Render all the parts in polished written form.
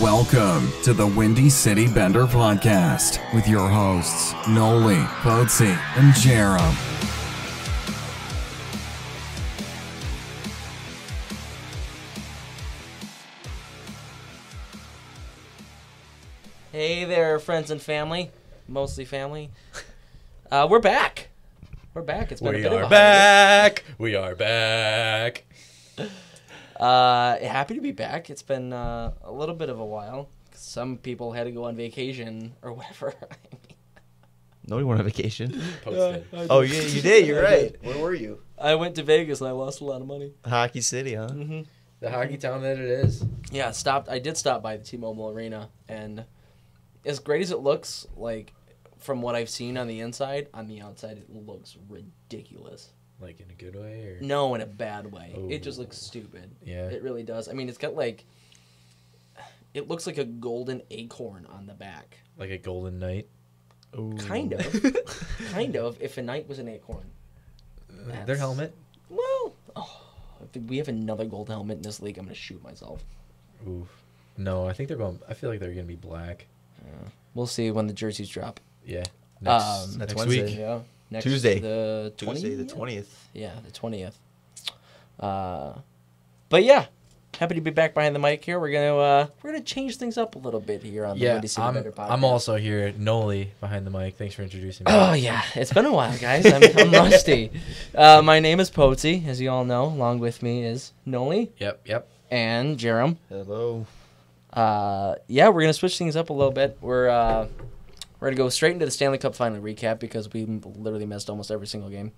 Welcome to the Windy City Bender Podcast with your hosts, Nolly, Poetzy, and Jerem. Hey there, friends and family. Mostly family. We're back. We're back. It's been a bit of a back. We are back. Happy to be back. It's been a little bit of a while. Some people had to go on vacation or whatever. Nobody went on vacation. Oh, yeah, you did. You're right. Where were you? I went to Vegas and I lost a lot of money. Hockey City, huh? Mm-hmm. The hockey town that it is. Yeah, I did stop by the T-Mobile Arena, and as great as it looks, like from what I've seen on the inside, on the outside it looks ridiculous. Like in a good way? Or? No, in a bad way. Ooh. It just looks stupid. Yeah. It really does. I mean, it's got like, it looks like a golden acorn on the back. Like a golden knight? Ooh. Kind of. Kind of, if a knight was an acorn. Their helmet? Well, oh, if we have another gold helmet in this league, I'm going to shoot myself. Oof. No, I feel like they're going to be black. We'll see when the jerseys drop. Yeah. That's next Wednesday. Week. Yeah. Next Tuesday. The 20th? Tuesday the 20th. Yeah, the 20th. But yeah, happy to be back behind the mic here. We're gonna change things up a little bit here on the Windy City Bender Podcast. I'm also here, Nolly, behind the mic. Thanks for introducing me. Oh yeah, it's been a while, guys. I'm rusty. My name is Poetzy, as you all know. Along with me is Nolly. Yep. And Jerem. Hello. We're gonna switch things up a little bit. We're going to go straight into the Stanley Cup Final recap because we literally missed almost every single game.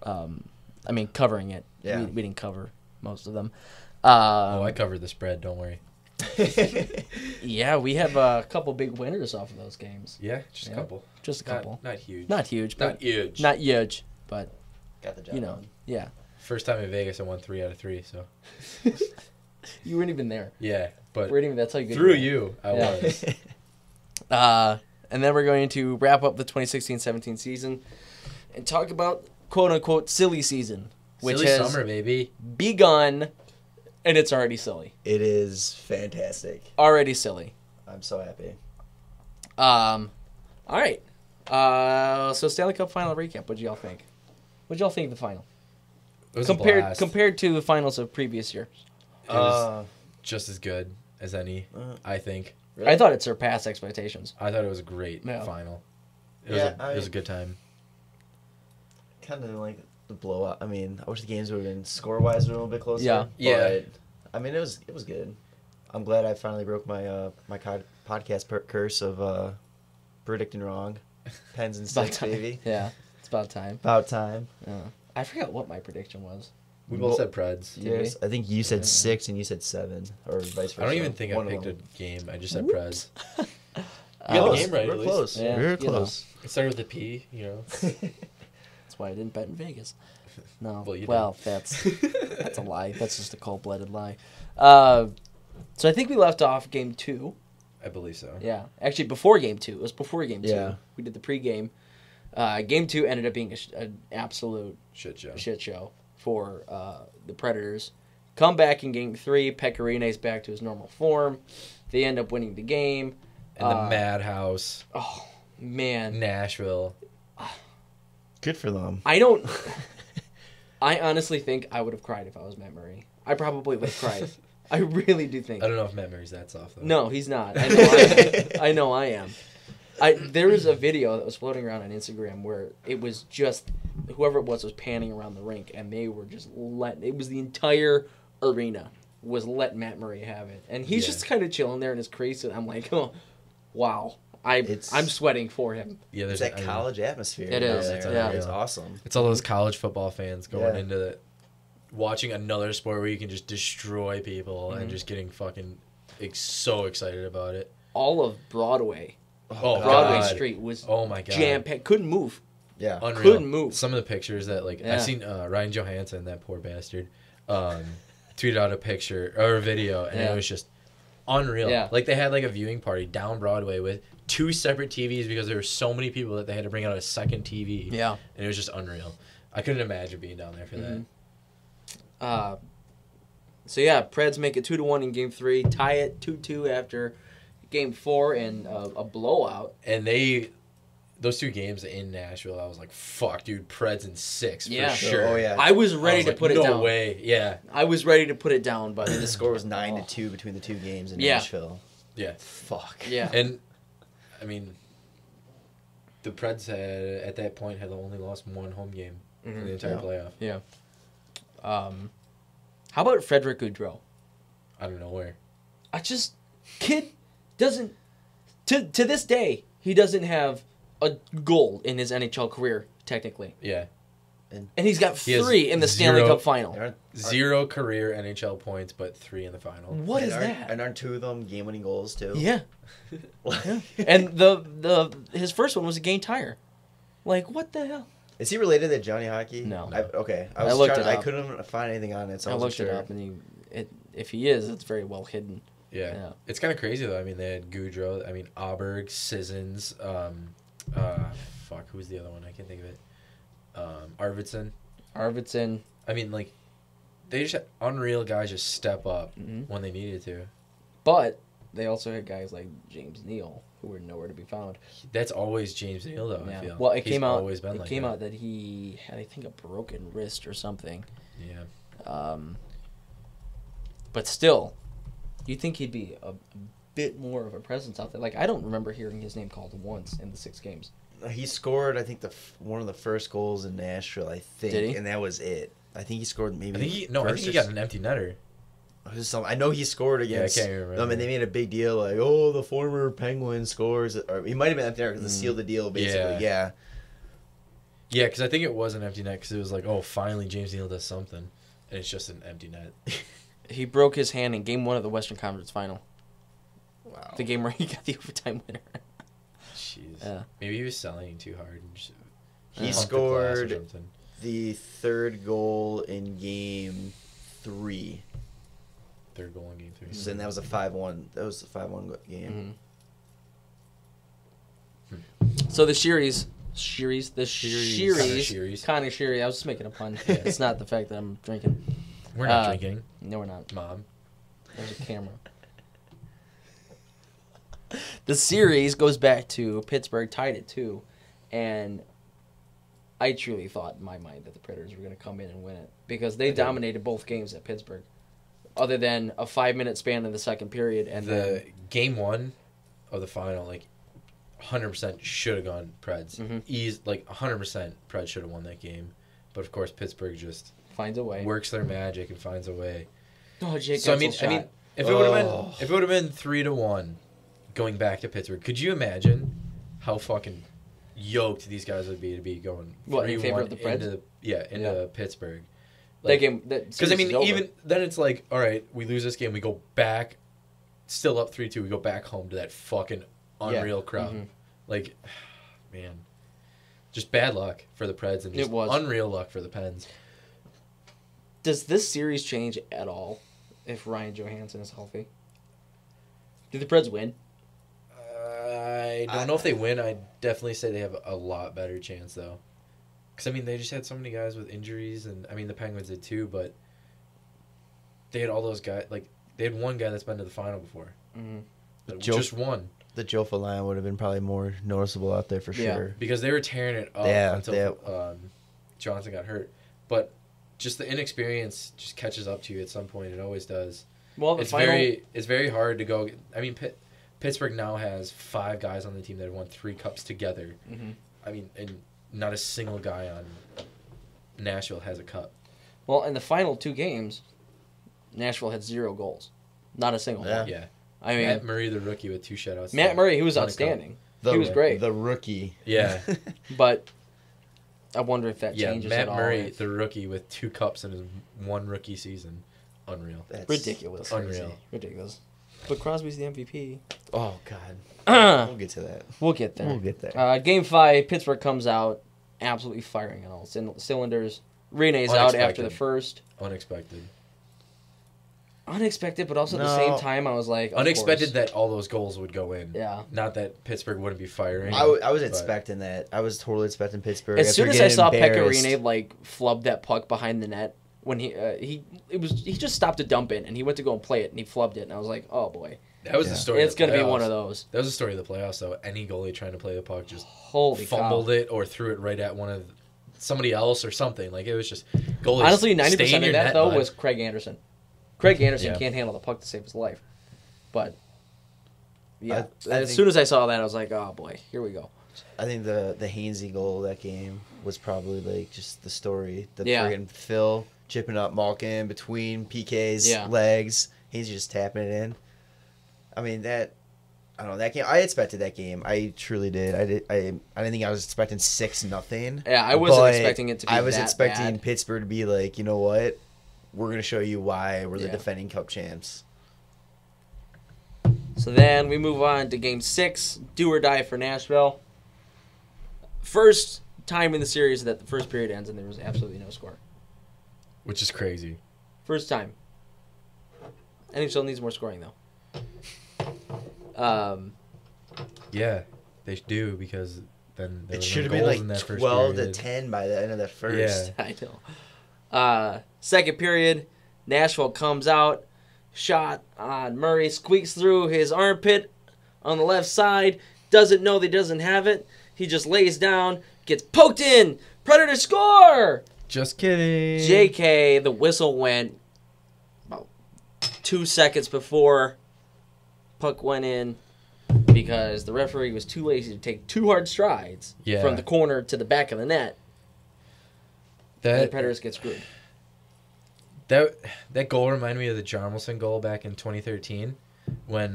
Covering it. Yeah. We didn't cover most of them. I covered the spread, don't worry. Yeah, we have a couple big winners off of those games. Yeah, just a couple. Just a couple. Not huge. Not huge, but got the job. You know, yeah. First time in Vegas, I won 3 out of 3, so. You weren't even there. Yeah, but that's how you get through you, I was. And then we're going to wrap up the 2016-17 season and talk about, quote-unquote, silly season. Which silly has summer, baby. Begun, and it's already silly. It is fantastic. Already silly. I'm so happy. All right. So Stanley Cup Final recap. What'd y'all think? What'd y'all think of the final? It was compared to the finals of previous years. It was just as good as any, I think. Really? I thought it surpassed expectations. I thought it was a great final. It was a good time. Kind of like the blowout. I mean, I wish the games would have been score-wise a little bit closer. Yeah, yeah. But, I mean, it was good. I'm glad I finally broke my podcast curse of predicting wrong. Pens and sticks, baby. Yeah, it's about time. Yeah. I forgot what my prediction was. We both said Preds. Yes, I think you said 6 and you said 7, or vice versa. I don't even think I picked a game. I just said Preds. You got the game right. We're close. Yeah, we're close. It started with a P, you know. That's why I didn't bet in Vegas. No. Well, that's a lie. That's just a cold-blooded lie. So I think we left off game 2. I believe so. Yeah. Actually, before game 2. It was before game 2. Yeah. We did the pregame. Game 2 ended up being an absolute shit show. For the Predators. Come back in game 3. Pecorine's back to his normal form. They end up winning the game. And the madhouse. Oh, man. Nashville. Good for them. I honestly think I would have cried if I was Matt Murray. I probably would have cried. I really do think. I don't know if Matt Murray's that soft, though. No, he's not. I know I am. There was a video that was floating around on Instagram where it was just whoever it was panning around the rink, and they were just it was the entire arena was let Matt Murray have it, and he's just kind of chilling there in his crease, and I'm like, oh, wow, I'm sweating for him. Yeah, there's that college atmosphere. It is. It's awesome. It's all those college football fans going into watching another sport where you can just destroy people and just getting fucking so excited about it. All of Broadway. Oh, Broadway Street was jam-packed. Couldn't move. Yeah, unreal. Couldn't move. Some of the pictures that I've seen Ryan Johansson, that poor bastard, tweeted out a picture or a video, and it was just unreal. Yeah. Like they had a viewing party down Broadway with 2 separate TVs because there were so many people that they had to bring out a second TV. Yeah, and it was just unreal. I couldn't imagine being down there for that. So yeah, Preds make it 2-1 in Game 3, tie it 2-2 after Game 4 and a blowout. And they, those two games in Nashville, I was like, fuck, dude, Preds in 6 for sure. Oh, yeah. I was ready to put it down. No way, yeah. I was ready to put it down, but the score was 9-2 between the two games in Nashville. Yeah. Fuck. Yeah. And, I mean, the Preds had, at that point, had only lost one home game in the entire playoff. Yeah. How about Frédérick Gaudreau? I don't know where. I just... Kid doesn't... To this day, he doesn't have a goal in his NHL career, technically. Yeah. And he's got three in the Stanley Cup Final. Zero career NHL points, but 3 in the final. What is that? And aren't 2 of them game-winning goals, too? Yeah. And his first one was a game tire. Like, what the hell? Is he related to Johnny Hockey? No. Okay. I looked it up. I couldn't find anything on it, so I looked it up, and if he is, it's very well hidden. Yeah. It's kind of crazy, though. I mean, they had Goudreau, I mean, Auberg, Sissons, fuck, who's the other one? I can't think of it. Arvidsson. I mean, like, they just had unreal guys just step up when they needed to. But they also had guys like James Neal, who were nowhere to be found. That's always James Neal, though, I feel. Well, it came out that he had, I think, a broken wrist or something. Yeah. But still, you'd think he'd be a bit more of a presence out there. Like, I don't remember hearing his name called once in the 6 games. He scored, I think, one of the first goals in Nashville, I think. Did he? And that was it. I think he scored maybe... I think he got an empty netter. I know he scored against... Yeah, I can't remember. I mean, they made a big deal, like, oh, the former Penguin scores. Or he might have been empty netter because they sealed the deal, basically. Yeah, yeah, because I think it was an empty net because it was like, oh, finally James Neal does something. And it's just an empty net. He broke his hand in Game 1 of the Western Conference Final. Wow. The game where he got the overtime winner. Jeez. Yeah. Maybe he was selling too hard. And just he scored the 3rd goal in Game 3. 3rd goal in Game 3. So then that was a 5-1. That was a 5-1 game. So the Connoisseur. I was just making a pun. Yeah. It's not the fact that I'm drinking. We're not drinking. No, we're not. Mom. There's a camera. The series goes back to Pittsburgh, tied it 2, and I truly thought in my mind that the Predators were going to come in and win it because they dominated both games at Pittsburgh, other than a 5-minute span in the second period. And the Game 1 of the final, like, 100% should have gone Preds. Like, 100% Preds should have won that game. But, of course, Pittsburgh just finds a way, works their magic and finds a way. Oh, Jake Guentzel shot. I mean, if it would have been 3-1... going back to Pittsburgh, could you imagine how fucking yoked these guys would be to be going 3-1 into Pittsburgh? Like, that game, because I mean, even then it's like, all right, we lose this game, we go back, still up 3-2, we go back home to that fucking unreal crowd. Like, man, just bad luck for the Preds and just unreal luck for the Pens. Does this series change at all if Ryan Johansson is healthy? Do the Preds win? I don't know if they win. I definitely say they have a lot better chance, though. Because, I mean, they just had so many guys with injuries, and, I mean, the Penguins did too, but they had all those guys. Like, they had one guy that's been to the final before. Just one. The Jofa line would have been probably more noticeable out there for sure. Because they were tearing it up until Johnson got hurt. But just the inexperience just catches up to you at some point. It always does. Well, it's very hard to go. I mean, Pittsburgh now has 5 guys on the team that have won 3 cups together. I mean, and not a single guy on Nashville has a cup. Well, in the final 2 games, Nashville had 0 goals. Not a single one. Yeah. I mean, Matt Murray, the rookie, with 2 shutouts. Matt Murray, who was outstanding. He was great. The rookie. Yeah. But I wonder if that changes at all. Matt Murray, the rookie, with 2 cups in his 1 rookie season. Unreal. That's ridiculous. Unreal. Ridiculous. But Crosby's the MVP. Oh, God. We'll get to that. We'll get there. We'll get there. Game 5, Pittsburgh comes out absolutely firing on all cylinders. Rene's out after the first. Unexpected. Unexpected, but also at the same time, I was like, unexpected that all those goals would go in. Yeah. Not that Pittsburgh wouldn't be firing. I was expecting that. I was totally expecting Pittsburgh. As soon as I saw Pekka Rinne, like, flub that puck behind the net, when he just stopped to dump it, and he went to go and play it, and he flubbed it, and I was like, oh boy. That was the story. It's going to be one of those. That was the story of the playoffs, though. Any goalie trying to play the puck just fumbled it or threw it right at one of somebody else or something. Like, it was just goalies. Honestly, 90% of that, though, was Craig Anderson. Craig Anderson can't handle the puck to save his life. But, yeah, as soon as I saw that, I was like, oh, boy, here we go. I think the Hainsey goal that game was probably, like, just the story. The friggin' Phil chipping up Malkin between PK's legs. Hainsey just tapping it in. I mean, I don't know, that game, I expected that game. I truly did. I didn't think I was expecting 6-0. Yeah, I wasn't expecting it to be that bad. I was expecting Pittsburgh to be like, you know what? We're going to show you why we're the defending cup champs. So then we move on to game 6, do or die for Nashville. First time in the series that the first period ends and there was absolutely no score. Which is crazy. First time. NHL needs more scoring, though. Yeah, they do, because then it should have been like 12-10 by the end of that first. Yeah. I know. Second period, Nashville comes out, shot on Murray, squeaks through his armpit on the left side, doesn't know that he doesn't have it. He just lays down, gets poked in. Predators score. Just kidding. JK, the whistle went about 2 seconds before. Puck went in because the referee was too lazy to take 2 hard strides from the corner to the back of the net. And the Predators get screwed. That goal reminded me of the Jarmelson goal back in 2013 when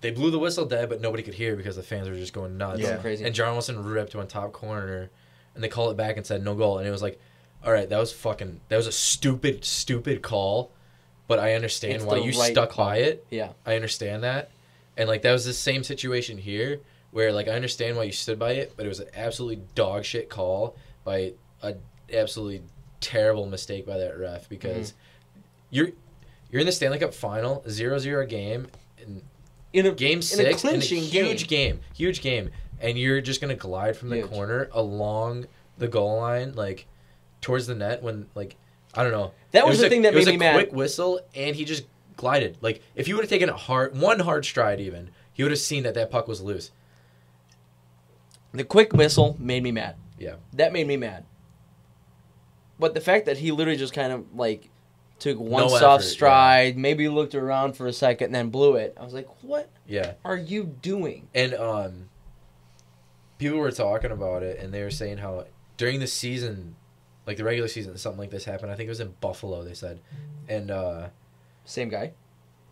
they blew the whistle dead, but nobody could hear because the fans were just going nuts. Yeah, crazy. And Jarmelson ripped one top corner, and they called it back and said no goal. And it was like, all right, that was a stupid call. But I understand why you stuck by it. Yeah. I understand that. And, like, that was the same situation here where, like, I understand why you stood by it, but it was an absolutely dog shit call by an absolutely terrible mistake by that ref because you're in the Stanley Cup Final, 0-0 game, and in game 6, in a huge game. Huge game. And you're just going to glide from the corner along the goal line, like, towards the net when, like, I don't know. That was the thing that made me mad. It was a quick whistle, and he just glided. Like, if you would have taken one hard stride even, he would have seen that puck was loose. The quick whistle made me mad. Yeah. That made me mad. But the fact that he literally just kind of, like, took one soft stride, maybe looked around for a second, and then blew it. I was like, what are you doing? And people were talking about it, and they were saying how during the season... Like, the regular season, something like this happened. I think it was in Buffalo, they said. And same guy?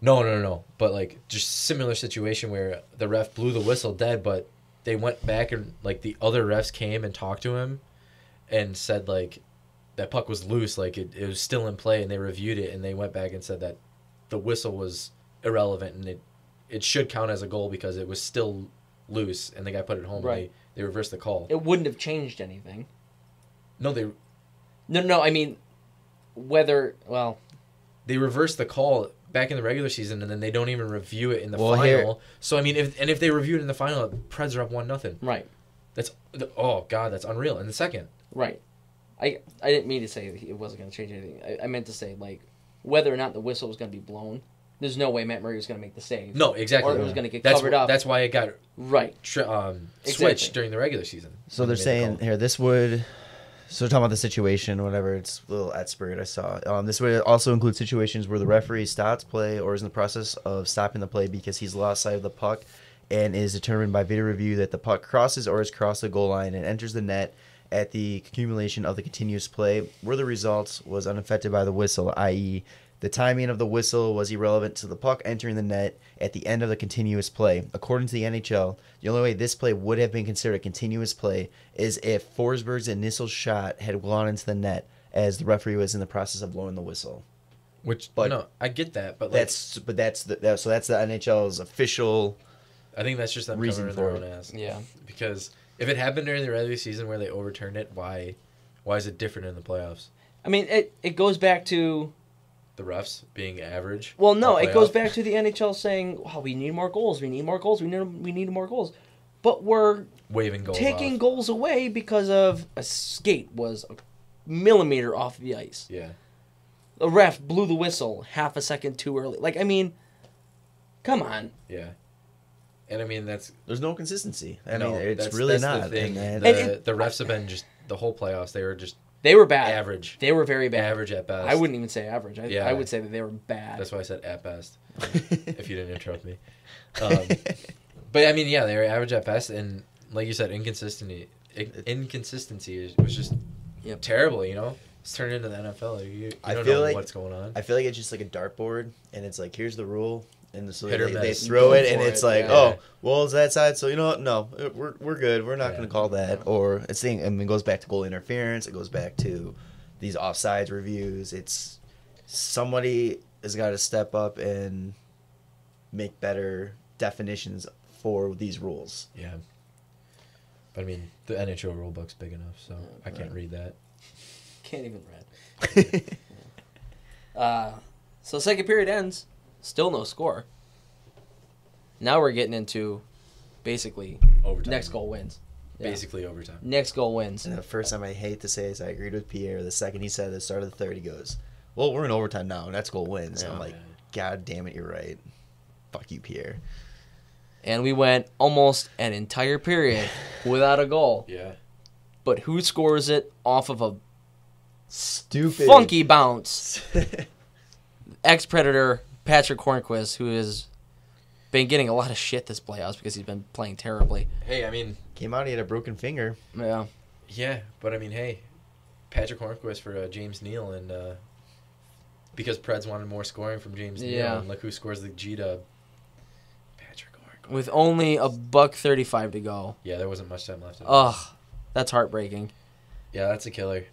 No. But, like, just similar situation where the ref blew the whistle dead, but they went back and, like, the other refs came and talked to him and said, like, that puck was loose. Like, it was still in play, and they reviewed it, and they went back and said that the whistle was irrelevant, and it should count as a goal because it was still loose, and the guy put it home. Right. And they reversed the call. It wouldn't have changed anything. No, they... No, I mean, they reversed the call back in the regular season, and then they don't even review it in the final. So, I mean, if they review it in the final, Preds are up 1-0. Right. That's unreal. In the second. Right. I didn't mean to say it wasn't going to change anything. I meant to say, like, whether or not the whistle was going to be blown, there's no way Matt Murray was going to make the save. No, exactly. Or it was going to get covered up. That's why it got switched during the regular season. So they're saying here, this would... So talking about the situation, whenever it's a little expert I saw. This would also include situations where the referee stops play or is in the process of stopping the play because he's lost sight of the puck and is determined by video review that the puck crosses or has crossed the goal line and enters the net at the accumulation of the continuous play where the result was unaffected by the whistle, i.e. the timing of the whistle was irrelevant to the puck entering the net at the end of the continuous play. According to the NHL, the only way this play would have been considered a continuous play is if Forsberg's initial shot had gone into the net as the referee was in the process of blowing the whistle. I get that, but like, that's the NHL's official. I think that's just them covering their own ass. Yeah, because if it happened during the regular season where they overturned it, why is it different in the playoffs? I mean, it goes back to. The refs being average. Well, no, it goes back to the NHL saying, "Wow, we need more goals. We need more goals. We need more goals," but we're taking goals away because of a skate was millimeter off the ice. Yeah. The ref blew the whistle half a second too early. Like, I mean, come on. Yeah. And I mean, that's... There's no consistency. I mean, it's really not. The refs have been just... The whole playoffs, they were just... They were bad. Average. They were very bad. Average at best. I wouldn't even say average. I would say that they were bad. That's why I said at best, if you didn't interrupt me. But, I mean, yeah, they were average at best. And, like you said, inconsistency was just terrible, you know? It's turned into the NFL. Like, I don't know what's going on. I feel like it's just like a dartboard, and it's like, here's the rule. And so they throw it, and it's like, oh, well, it's that side, so you know what? No, we're good. We're not going to call that. Or it's thing. I mean, it goes back to goal interference. It goes back to these offsides reviews. It's somebody has got to step up and make better definitions for these rules. Yeah. But, I mean, the NHL rule book's big enough, so I can't read that. Can't even read. So second period ends. Still no score. Now we're getting into basically overtime. Next goal wins. Yeah. Basically overtime. Next goal wins. And the first time I hate to say this, I agreed with Pierre. The second he said at the start of the third, he goes, well, we're in overtime now. Next goal wins. Yeah, and I'm like, God damn it, you're right. Fuck you, Pierre. And we went almost an entire period without a goal. Yeah. But who scores it off of a stupid funky bounce? Ex-Predator Patric Hornqvist, who has been getting a lot of shit this playoffs because he's been playing terribly. Hey, I mean... Came out, he had a broken finger. Yeah. Yeah, but I mean, hey, Patric Hornqvist for James Neal, and because Preds wanted more scoring from James Neal, and look who scores the G-dub. Patric Hornqvist. With only $1:35 to go. Yeah, there wasn't much time left. Ugh, that's heartbreaking. Yeah, that's a killer.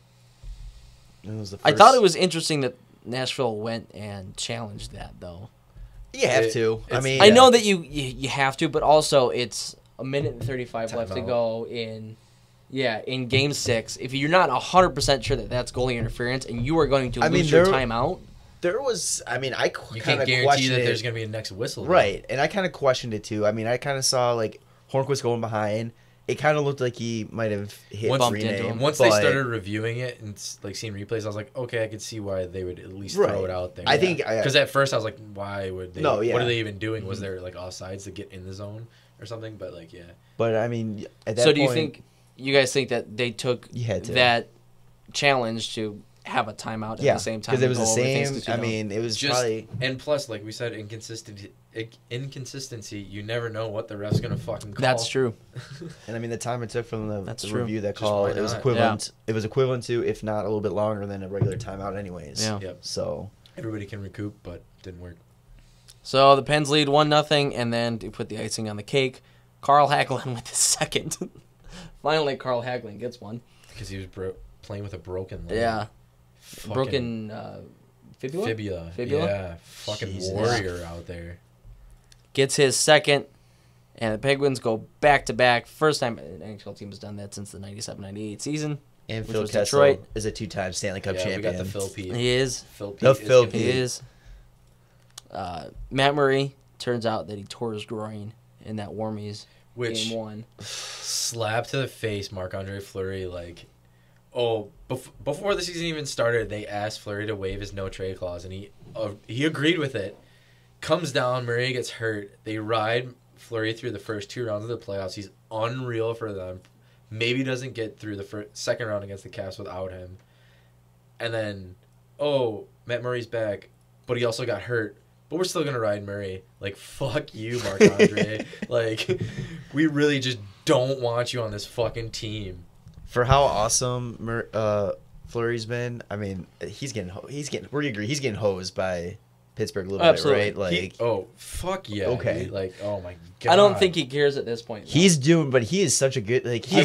It was the first... I thought it was interesting that Nashville went and challenged that, though. You have to. I mean, I know that you have to, but also it's 1:35 left to go in Game 6. If you're not 100% sure that that's goalie interference and you are going to lose your timeout. There was, I mean, I kind of questioned it. You can't guarantee that there's going to be a next whistle. Right, and I kind of questioned it, too. I mean, I kind of saw, like, Hornqvist going behind. It kind of looked like he might have bumped into him. Once they started reviewing it and like seeing replays, I was like, okay, I could see why they would at least throw it out there. I think because at first I was like, why would they? No, what are they even doing? Was there like offsides to get in the zone or something? But like, yeah. But I mean, at that point, do you think that they took that challenge to have a timeout at the same time? Because it was the same. I mean, it was just probably... and plus, like we said, inconsistency. You never know what the ref's gonna fucking call. That's true. And I mean, the time it took from the review that call, it was equivalent. Yeah. It was equivalent to, if not a little bit longer than a regular timeout, anyways. Yeah. Yep. So everybody can recoup, but didn't work. So the Pens lead 1-0, and then to put the icing on the cake, Carl Hagelin with his second. Finally, Carl Hagelin gets one because he was playing with a broken leg. Yeah. Fucking broken fibula. Yeah, fucking Jesus. Warrior out there. Gets his second, and the Penguins go back-to-back. First time an NHL team has done that since the 97-98 season. And Phil Kessel is a two-time Stanley Cup champion. Yeah, we got the Phil P. He is. Phil P. Matt Murray, turns out that he tore his groin in that Warmies game one. Slap to the face, Marc-Andre Fleury, like... Oh, before the season even started, they asked Fleury to waive his no-trade clause, and he agreed with it. Comes down, Murray gets hurt. They ride Fleury through the first two rounds of the playoffs. He's unreal for them. Maybe doesn't get through the second round against the Caps without him. And then, Matt Murray's back, but he also got hurt. But we're still going to ride Murray. Like, fuck you, Marc-Andre. Like, we really just don't want you on this fucking team. For how awesome Fleury's been, I mean, he's getting hosed by Pittsburgh a little bit, right? Like, fuck yeah. Okay. Like, oh my God. I don't think he cares at this point. No. He is such a good, like, he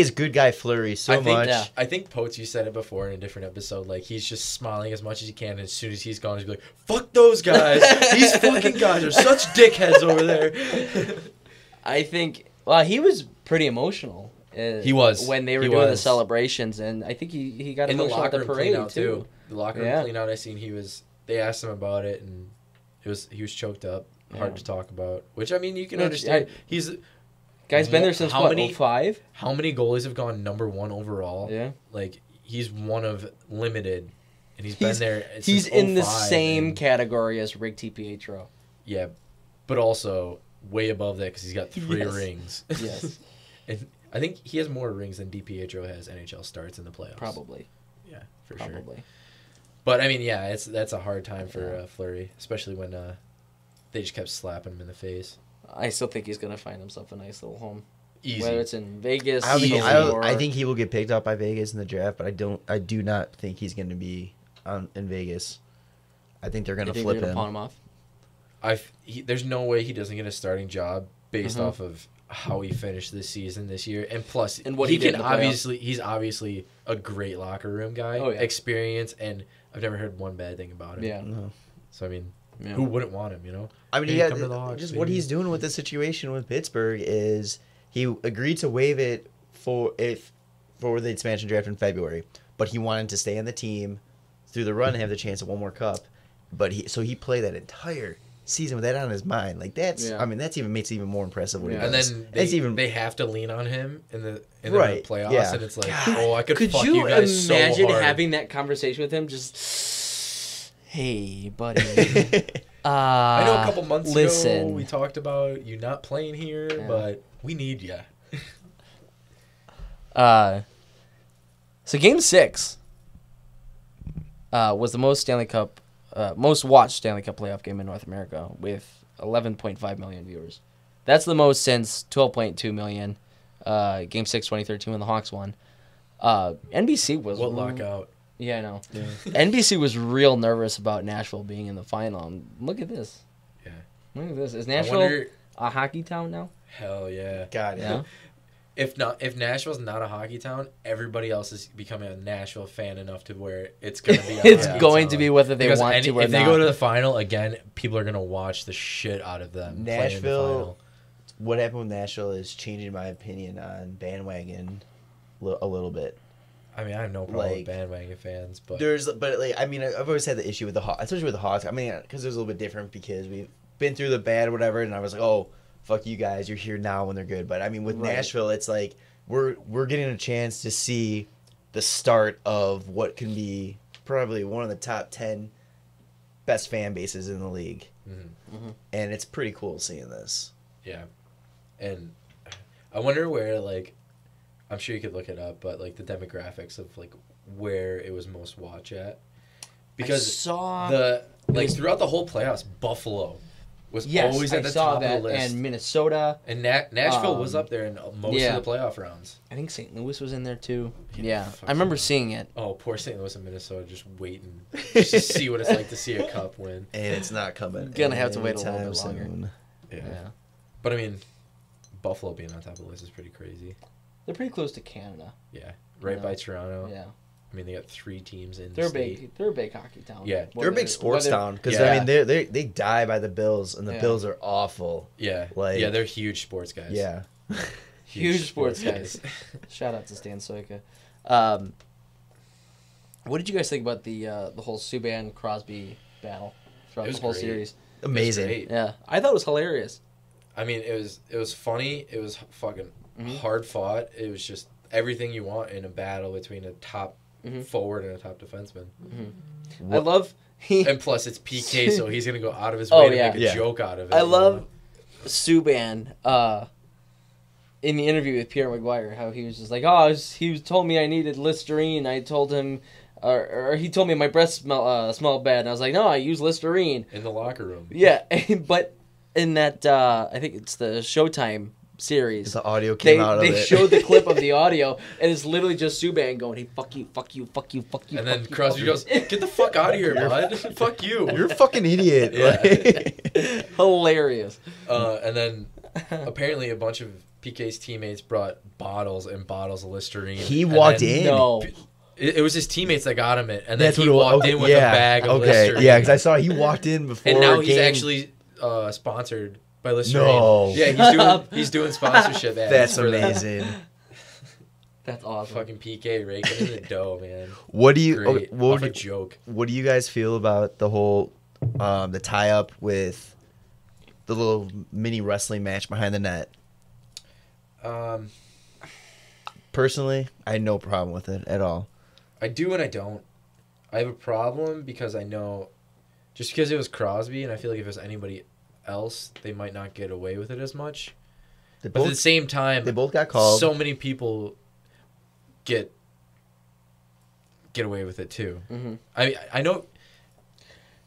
is good guy Fleury so much. Yeah. I think Poetzy said it before in a different episode, like, he's just smiling as much as he can, and as soon as he's gone, he's like, fuck those guys. These fucking guys are such dickheads over there. I think, well, he was pretty emotional. He was when they were doing the celebrations, and I think he got in the locker room cleanout too. The locker room cleanout, I seen they asked him about it, and he was choked up, hard to talk about. Which I mean, you can understand. Guy's been there since 2005. How many goalies have gone number one overall? Yeah, like he's one of limited, and he's been there. He's in the same category as Rick TiPietro. Yeah, but also way above that because he's got 3 rings. Yes, and I think he has more rings than DiPietro has NHL starts in the playoffs. Probably. Yeah, for probably. Sure. Probably. But I mean, yeah, that's a hard time for Fleury, especially when they just kept slapping him in the face. I still think he's gonna find himself a nice little home. Easy. Whether it's in Vegas, I think he will get picked up by Vegas in the draft, but I do not think he's going to be in Vegas. I think they're going to flip him. Pawn him off? There's no way he doesn't get a starting job based off of how he finished this year, and plus, and what he can obviously. He's obviously a great locker room guy, experience, and I've never heard one bad thing about him. Yeah, no. So I mean. Yeah. Who wouldn't want him, you know? I mean, what he's doing with the situation with Pittsburgh is he agreed to waive it for the expansion draft in February, but he wanted to stay on the team through the run and have the chance at one more cup. But he played that entire season with that on his mind. Like that's even makes it even more impressive what he does. And then they have to lean on him in the playoffs, and it's like, God, oh, I could fuck you guys so hard. Could you imagine having that conversation with him? Just. Hey, buddy. I know a couple months ago we talked about you not playing here, but we need you. So Game 6 was the most watched Stanley Cup playoff game in North America with 11.5 million viewers. That's the most since 12.2 million. Game 6, 2013, when the Hawks won. NBC was... What lockout? Yeah, I know. Yeah. NBC was real nervous about Nashville being in the final. And look at this. Yeah. Look at this. Is Nashville a hockey town now? Hell yeah. God, yeah. If Nashville's not a hockey town, everybody else is becoming a Nashville fan enough to where it's going to be. It's going to be whether they want to or not. If they go to the final again, people are going to watch the shit out of them. Nashville. What happened with Nashville is changing my opinion on bandwagon a little bit. I mean, I have no problem with bandwagon fans, but I've always had the issue with the Hawks, especially with the Hawks. I mean, because it was a little bit different because we've been through the bad or whatever, and I was like, oh, fuck you guys, you're here now when they're good. But I mean, with Nashville, it's like we're getting a chance to see the start of what can be probably one of the top 10 best fan bases in the league, and it's pretty cool seeing this. Yeah, and I wonder where I'm sure you could look it up, but the demographics of where it was most watched at, because I saw throughout the whole playoffs, Buffalo was always at the top of the list, and Minnesota and Nashville was up there in most of the playoff rounds. I think St. Louis was in there too. Yeah. I remember seeing it. Oh, poor St. Louis and Minnesota just waiting just to see what it's like to see a cup win, and it's not coming. Gonna have to wait a little bit longer. Yeah, but I mean, Buffalo being on top of the list is pretty crazy. They're pretty close to Canada. Yeah, right by Toronto. Yeah, I mean they got 3 teams in. They're big. They're a big hockey town. Yeah, they're a big sports town because I mean they die by the Bills, and the Bills are awful. Yeah, they're huge sports guys. Yeah, huge sports guys. Shout out to Stan Soyka. What did you guys think about the whole Subban Crosby battle throughout the whole series? Amazing. Yeah, I thought it was hilarious. I mean, it was funny. It was fucking. Hard fought. It was just everything you want in a battle between a top forward and a top defenseman. Mm-hmm. I love... and plus, it's PK, so he's going to go out of his way to make a joke out of it. I love Subban in the interview with Pierre Maguire, how he was just like, oh, he told me I needed Listerine. I told him... Or he told me my breath smelled bad. And I was like, no, I use Listerine. In the locker room. Yeah, but in that... I think it's the Showtime... series. The audio came out of it. They showed the clip of the audio, and it's literally just Subban going, hey, fuck you, fuck you, fuck you, fuck you. And then Crosby goes, get the fuck out of here, bud. Fuck you. You're a fucking idiot. Yeah. Hilarious. And then apparently a bunch of PK's teammates brought bottles of Listerine. He walked in. No. It was his teammates that got him it, and then he walked in with a bag of Listerine. Yeah, because I saw he walked in before. And now he's actually sponsored. By Listerine. No. Yeah, he's doing sponsorship ads. That's amazing. That's awesome. Fucking PK raking in the dough, man. What do you guys feel about the whole the tie up with the little mini wrestling match behind the net? Personally, I had no problem with it at all. I do and I don't. I have a problem because I know just because it was Crosby, and I feel like if it was anybody else, they might not get away with it as much. But at the same time, they both got called. So many people get away with it too. Mm-hmm. I know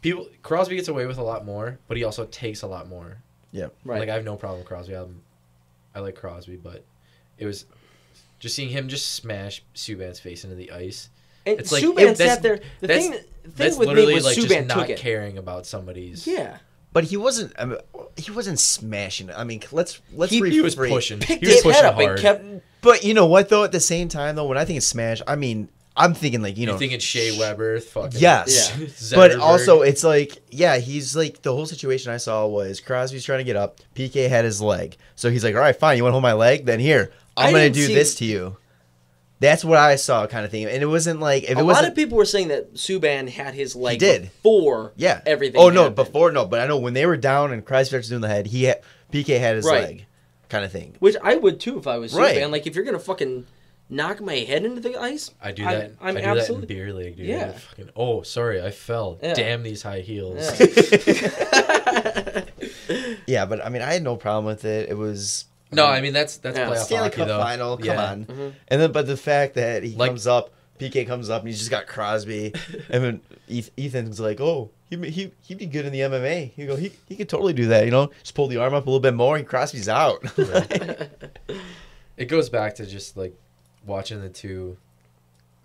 people. Crosby gets away with a lot more, but he also takes a lot more. Yeah, right. Like I have no problem with Crosby. I like Crosby, but it was just seeing him just smash Subban's face into the ice. And it's Subban like, sat there. The thing with me was like Subban just not caring about somebody's. Yeah. But he wasn't. I mean, he wasn't smashing it. I mean, let's. He was pushing. He was pushing hard. But you know what though? At the same time though, when I think of smash, I mean, I'm thinking like you're thinking Shea Weber. Fucking yes. Yeah. But also, it's like he's like the whole situation I saw was Crosby's trying to get up. PK had his leg, so he's like, all right, fine. You want to hold my leg? Then here, I'm gonna do this to you. That's what I saw, kind of thing, and it wasn't like if it was. A lot of people were saying that Subban had his leg before everything. Oh no, happened. Before no, but I know when they were down and Crosby was doing the head, he had, PK had his leg, kind of thing. Which I would too if I was Subban. Like if you're gonna fucking knock my head into the ice, I do that. I do absolutely that in beer league, dude. Yeah. Fucking, oh, sorry, I fell. Yeah. Damn these high heels. Yeah. Yeah, but I mean, I had no problem with it. It was. No, I mean that's playoff Stanley Cup final. Come on, and then but the fact that he comes up, PK comes up, and he's just got Crosby, and then Ethan's like, oh, he'd be good in the MMA. You go, he could totally do that, you know, just pull the arm up a little bit more, and Crosby's out. Right. It goes back to just like watching the two,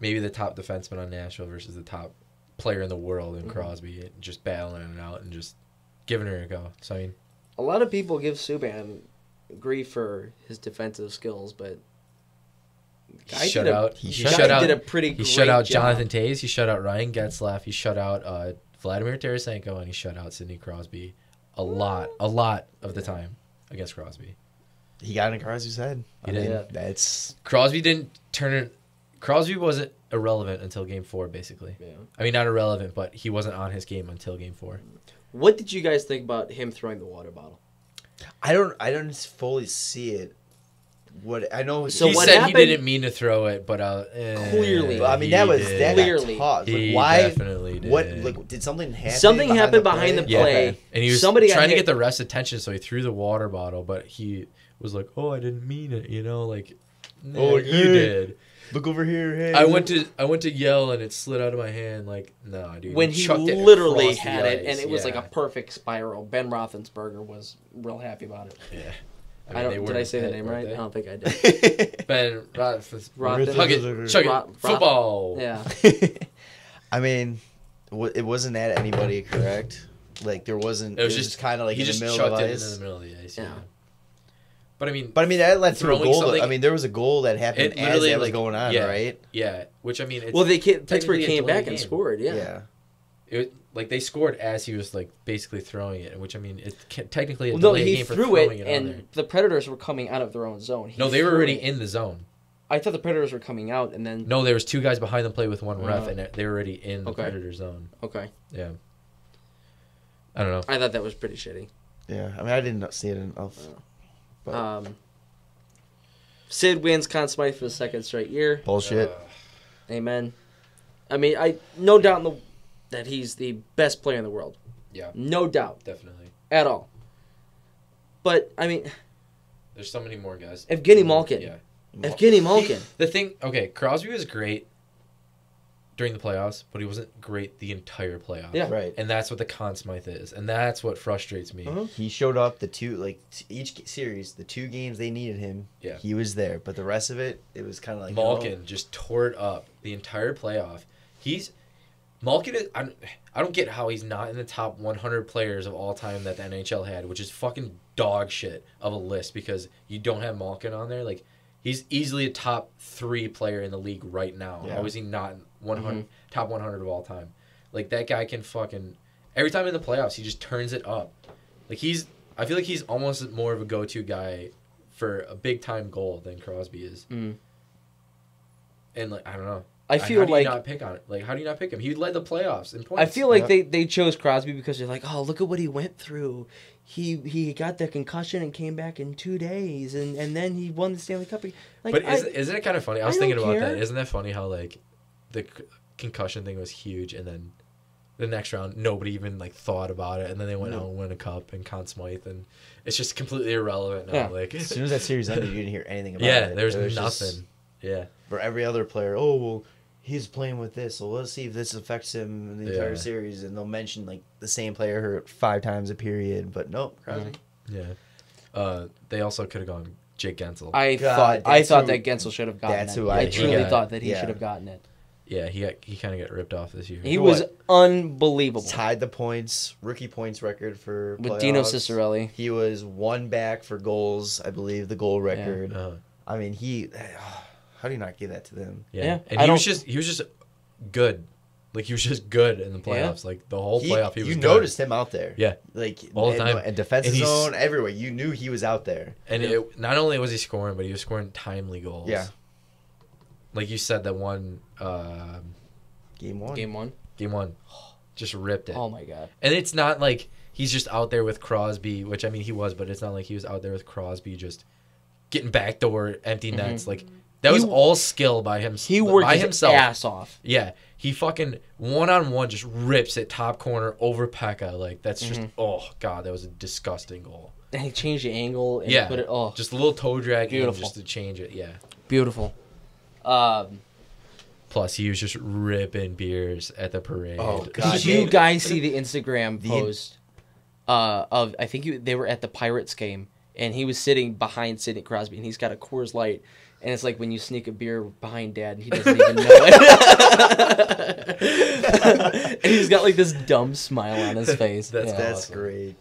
maybe the top defenseman on Nashville versus the top player in the world in Crosby, and just battling it out and just giving her a go. So I mean, a lot of people give Subban grief for his defensive skills, but he shut out Jonathan Toews, he shut out Ryan Getzlaff, he shut out Vladimir Tarasenko, and he shut out Sidney Crosby a lot of the time against Crosby. He got in Crosby's head. That's Crosby didn't turn it. Crosby wasn't irrelevant until game 4 basically. Yeah. I mean not irrelevant, but he wasn't on his game until game 4. What did you guys think about him throwing the water bottle? I don't fully see it. What I know. So he said happened, he didn't mean to throw it, but clearly, I mean that was clearly. Like, why? Definitely did. What? Like, did something happen? Something happened behind the play. Yeah. And he was trying to get the ref's attention, so he threw the water bottle. But he was like, "Oh, I didn't mean it," you know, like, "Oh, you did." Look over here. Hey, I went to yell and it slid out of my hand. Like no, dude. When he literally had it, and it was like a perfect spiral. Ben Roethlisberger was real happy about it. Yeah, I mean, did I say the name right? I don't think I did. Ben Roethlisberger. Chuck it. Football. Yeah. I mean, it wasn't at anybody, correct? Like there wasn't. It was just kind of like in the middle of the ice. He just chucked it in the middle of the ice. Yeah. But I mean, that led to a goal. I mean, there was a goal that happened as that was going on, right? Yeah, which I mean, Pittsburgh came back and scored. Yeah, it like they scored as he was like basically throwing it, which I mean, it technically a delayed game for throwing it. And the Predators were coming out of their own zone. No, they were already in the zone. I thought the Predators were coming out, and then no, there was two guys behind the play with one ref, and they were already in the Predator zone. Okay. Yeah. I don't know. I thought that was pretty shitty. Yeah, I mean, I didn't see it enough. But. Sid wins Conn Smythe for the second straight year. Bullshit. Amen. I mean, I no doubt that he's the best player in the world. Yeah. No doubt. Definitely. At all. But I mean, there's so many more guys. Evgeny Malkin. Yeah. Evgeny Malkin. Crosby was great during the playoffs, but he wasn't great the entire playoffs. Yeah, right. And that's what the Conn Smythe is, and that's what frustrates me. Uh-huh. He showed up each series, the two games they needed him. Yeah, he was there, but the rest of it, it was kind of like Malkin just tore it up the entire playoff. I don't get how he's not in the top 100 players of all time that the NHL had, which is fucking dog shit of a list because you don't have Malkin on there. Like he's easily a top 3 player in the league right now. Yeah. How is he not? 100 top 100 of all time. Like that guy can fucking every time in the playoffs he just turns it up. Like I feel like he's almost more of a go-to guy for a big time goal than Crosby is. Mm. And like I don't know. I feel how do like you not pick on it. Like how do you not pick him? He led the playoffs in points. I feel like they chose Crosby because they're like, "Oh, look at what he went through. He got the concussion and came back in 2 days and then he won the Stanley Cup." Like, but isn't it kind of funny? I was thinking about that. Isn't that funny how like the concussion thing was huge, and then the next round nobody even like thought about it, and then they went out and won a cup and Conn Smythe, and it's just completely irrelevant now. Like as soon as that series ended, you didn't hear anything about it. There was nothing. Just, for every other player, oh well, he's playing with this, so let's see if this affects him in the entire series, and they'll mention like the same player hurt 5 times a period, but nope, Crosby. They also could have gone Jake Guentzel. I thought that Guentzel should have gotten it. I truly thought that he should have gotten it. Yeah, he kind of got ripped off this year. He was unbelievable. Tied the points, rookie points record for playoffs. With Dino Ciccarelli. He was 1 back for goals, I believe, the goal record. Yeah. I mean, how do you not give that to them? Yeah, and he was just good. Like, he was just good in the playoffs. Yeah. Like, the whole playoff, he was good. You noticed him out there. Yeah. Like, all the time. And defensive zone, everywhere. You knew he was out there. And it, not only was he scoring, but he was scoring timely goals. Yeah. Like you said, that one... Game one. Just ripped it. Oh, my God. And it's not like he's just out there with Crosby, which, I mean, he was, but it's not like he was out there with Crosby just getting backdoor, empty nets. Like, that was all skill by him. He worked his ass off. Yeah. He fucking one-on-one just rips it top corner over Pekka. Like, that's just, oh, God, that was a disgusting goal. And he changed the angle. And put it, just a little toe drag just to change it. Yeah. Beautiful. Plus, he was just ripping beers at the parade. Oh, God. Did you guys see the Instagram post of, I think they were at the Pirates game, and he was sitting behind Sidney Crosby, and he's got a Coors Light. And it's like when you sneak a beer behind Dad, and he doesn't even know it. And he's got like this dumb smile on his face. That's awesome. Great.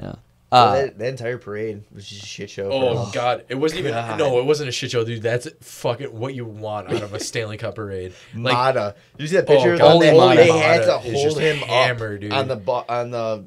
Yeah. The entire parade was just a shit show. Oh, God. It wasn't even... No, it wasn't a shit show, dude. That's fucking what you want out of a Stanley Cup parade. Like, Maatta. You see that picture? Oh, they had to hold him hammered, dude. On the...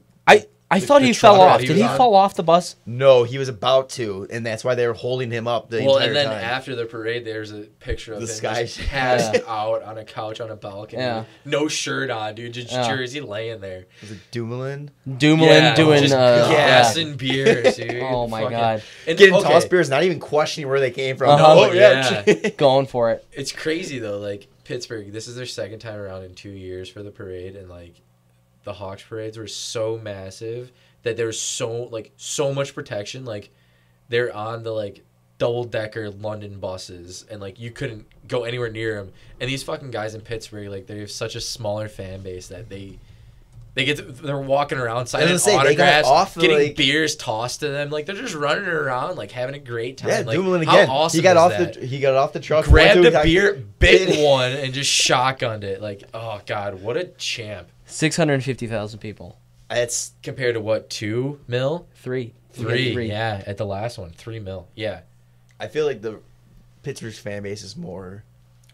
I thought he fell off. Did he fall off the bus? No, he was about to, and that's why they were holding him up the entire time. Well, and then after the parade, there's a picture of him just passed out on a couch on a balcony. Yeah. No shirt on, dude. Just jersey laying there. Was it Dumoulin? Dumoulin doing... Just gassing beers, dude. Oh, my God. And getting tossed beers, not even questioning where they came from. Oh, yeah. Going for it. It's crazy, though. Like, Pittsburgh, this is their second time around in 2 years for the parade, and, like... The Hawks parades were so massive that there was so much protection. Like, they're on the like double decker London buses, and like you couldn't go anywhere near them. And these fucking guys in Pittsburgh, like, they have such a smaller fan base that they're walking around signing autographs, getting beers tossed to them. Like, they're just running around, like having a great time. Yeah, like, Dumoulin again. How awesome he got off the truck, grabbed a beer, bit one, and just shotgunned it. Like, oh God, what a champ. 650,000 people. That's compared to what, 2 mil? Three. Yeah, at the last one, 3 mil. Yeah, I feel like the Pittsburgh's fan base is more.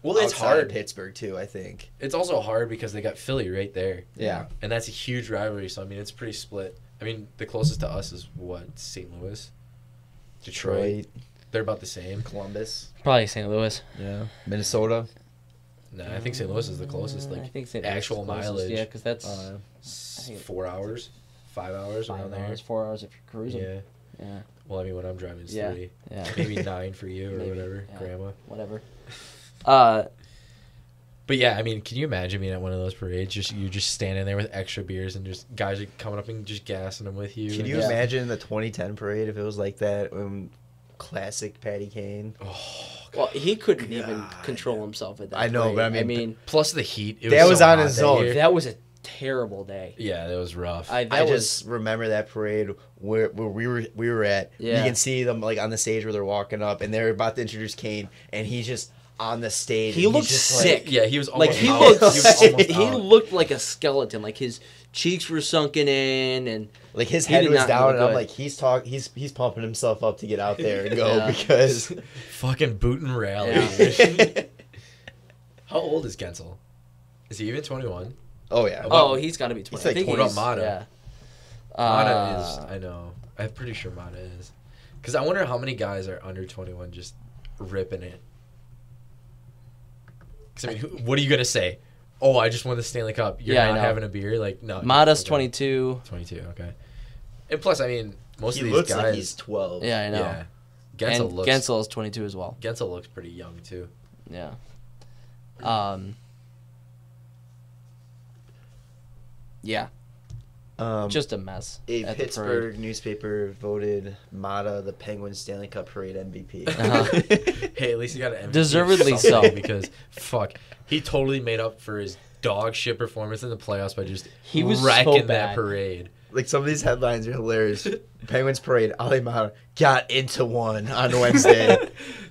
Well, it's hard. Pittsburgh too, I think. It's also hard because they got Philly right there. Yeah, and that's a huge rivalry. So I mean, it's pretty split. I mean, the closest to us is what, St. Louis, Detroit. They're about the same. Columbus. Probably St. Louis. Yeah. Minnesota. No, I think St. Louis is the closest. Like, I think actual mileage. Yeah, because that's 4 hours, 5 hours around there. 4 hours if you're cruising. Yeah. Well, I mean, when I'm driving, it's 3. Yeah. Maybe 9 for you or whatever, Grandma. Whatever. But yeah, I mean, can you imagine being at one of those parades? You're just standing there with extra beers, and just guys are coming up and just gassing them with you. Can you imagine the 2010 parade if it was like that? Classic Patty Kane. Oh. Well, he couldn't even control himself at that point. I know, but I mean, plus the heat. That was on his own. That was a terrible day. Yeah, that was rough. I just remember that parade where we were at. Yeah. You can see them like on the stage where they're walking up, and they're about to introduce Kane, and he's just on the stage. He looked sick. Like, he was almost like he looked like a skeleton. Like, his cheeks were sunken in, and like his head was down, and I'm like, he's pumping himself up to get out there and go because fucking boot and rally. Yeah. How old is Guentzel? Is he even 21? Oh yeah. He's got to be 20. He's like, I think he's Maatta. Yeah. Maatta is. I know. I'm pretty sure Maatta is. Because I wonder how many guys are under 21 just ripping it. Because, I mean, what are you going to say? Oh, I just won the Stanley Cup. You're not having a beer? Like, no. Matta's 22. 22, okay. And plus, I mean, most of these guys... He looks like he's 12. Yeah, I know. Yeah. Guentzel is 22 as well. Guentzel looks pretty young, too. Yeah. Yeah. Just a mess. A Pittsburgh newspaper voted Maatta the Penguins Stanley Cup Parade MVP. Hey, at least he got an MVP. Deservedly so. Because, fuck, he totally made up for his dog shit performance in the playoffs by just wrecking that parade. Like, some of these headlines are hilarious. Penguins Parade, Olli Maatta got into one on Wednesday.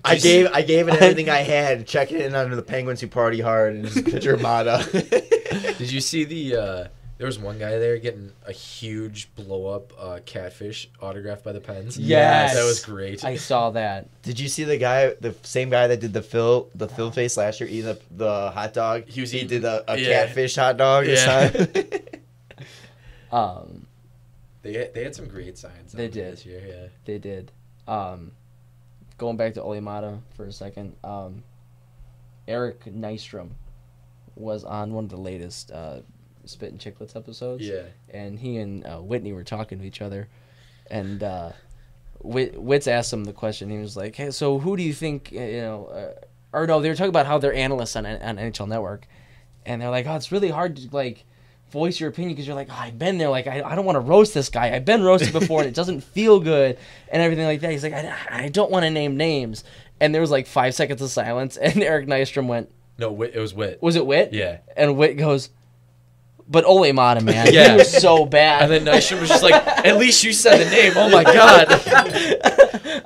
I gave it everything I had, checking in under the Penguins who party hard, and just picture Maatta. Did you see the... There was one guy there getting a huge blow-up catfish autographed by the Pens. Yes. That was great. I saw that. Did you see the guy, the same guy that did the Phil face last year, eating the hot dog? He did a catfish hot dog this time. They had some great signs. They did. This year, yeah. They did. Going back to Olli Maatta for a second, Eric Nystrom was on one of the latest Spit and Chicklets episodes. Yeah. And he and Whitney were talking to each other. And Witz asked him the question. He was like, hey, so who do you think, or no, they were talking about how they're analysts on NHL Network. And they're like, oh, it's really hard to, like, voice your opinion because you're like, oh, I've been there. Like, I don't want to roast this guy. I've been roasted before and it doesn't feel good and everything like that. He's like, I don't want to name names. And there was, like, 5 seconds of silence. And Eric Nystrom went. No, it was Whit. Was it Whit? Yeah. And Whit goes, but Olli Maatta, man, he was so bad. And then Nystrom was just like, at least you said the name. Oh, my God.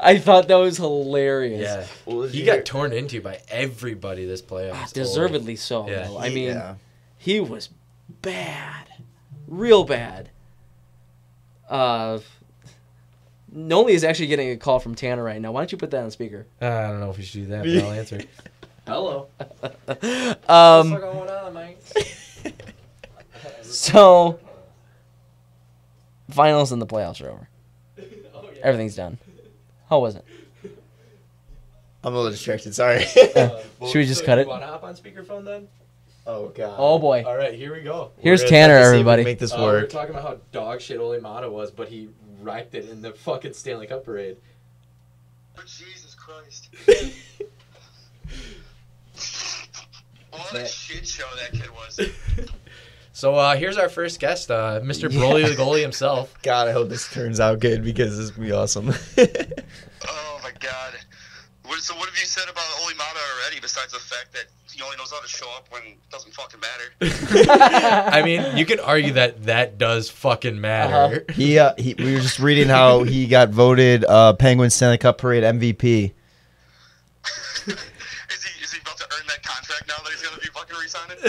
I thought that was hilarious. Yeah. Well, he got torn into by everybody this playoffs. Deservedly so, though. I mean, he was bad. Real bad. Nolly is actually getting a call from Tanner right now. Why don't you put that on speaker? I don't know if we should do that, but I'll answer. Hello. What's going on, Mike? So, finals and the playoffs are over. Everything's done. How was it? I'm a little distracted. Sorry. Should we just cut it? You want to hop on speakerphone then? Oh God. Oh boy. All right, here we go. Here's Tanner, everybody. Make this work. We're talking about how dog shit Olli Maatta was, but he wrecked it in the fucking Stanley Cup parade. Oh, Jesus Christ. What a shit show that kid was. So here's our first guest, Mr. Broly the goalie himself. God, I hope this turns out good because this will be awesome. Oh, my God. So what have you said about Olli Maatta already besides the fact that he only knows how to show up when it doesn't fucking matter? I mean, you can argue that does fucking matter. Uh-huh. We were just reading how he got voted Penguins Stanley Cup Parade MVP.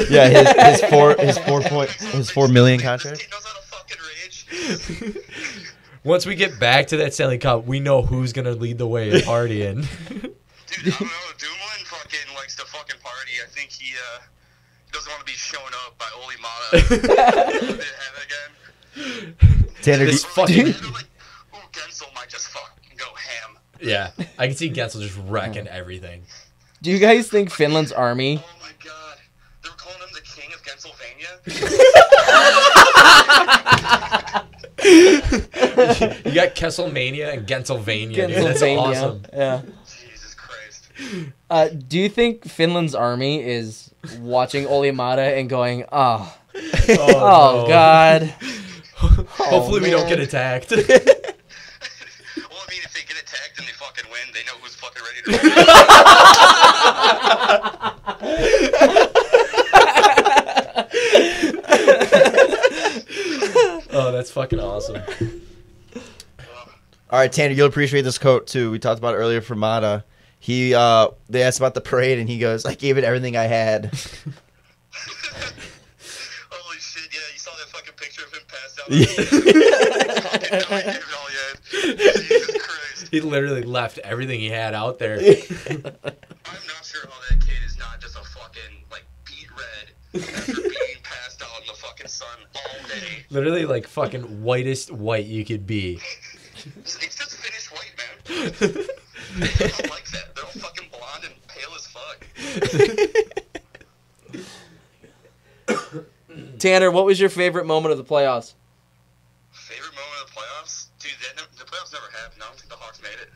Yeah, his four million contract. He knows how to fucking rage. Once we get back to that Stanley Cup, we know who's gonna lead the way in partying. Dude, I don't know. Dumoulin fucking likes to fucking party. I think he doesn't want to be shown up by Olli Maatta. Tanner, this fucking. Like, ooh, Guentzel might just fucking go ham. Yeah, I can see Guentzel just wrecking everything. Do you guys think Finland's army? Oh my God. You got Kesselmania and Gentylvania. Dude, that's awesome. Yeah. Jesus Christ. Do you think Finland's army is watching Olli Maatta and going, oh no. God. Hopefully we don't get attacked. Well, I mean, if they get attacked and they fucking win, they know who's fucking ready to win. Oh, that's fucking awesome. All right, Tanner, you'll appreciate this quote, too. We talked about it earlier from Maatta. They asked about the parade, and he goes, I gave it everything I had. Holy shit, yeah, you saw that fucking picture of him passed out. Yeah. Jesus Christ. He literally left everything he had out there. I'm not sure how that kid is not just a fucking, like, beat red after being passed out in the fucking sun all day. Literally, like, fucking whitest white you could be. It's just Finnish white, man. They don't like that. They're all fucking blonde and pale as fuck. Tanner, what was your favorite moment of the playoffs? Favorite moment of the playoffs? Dude, the playoffs never happened. I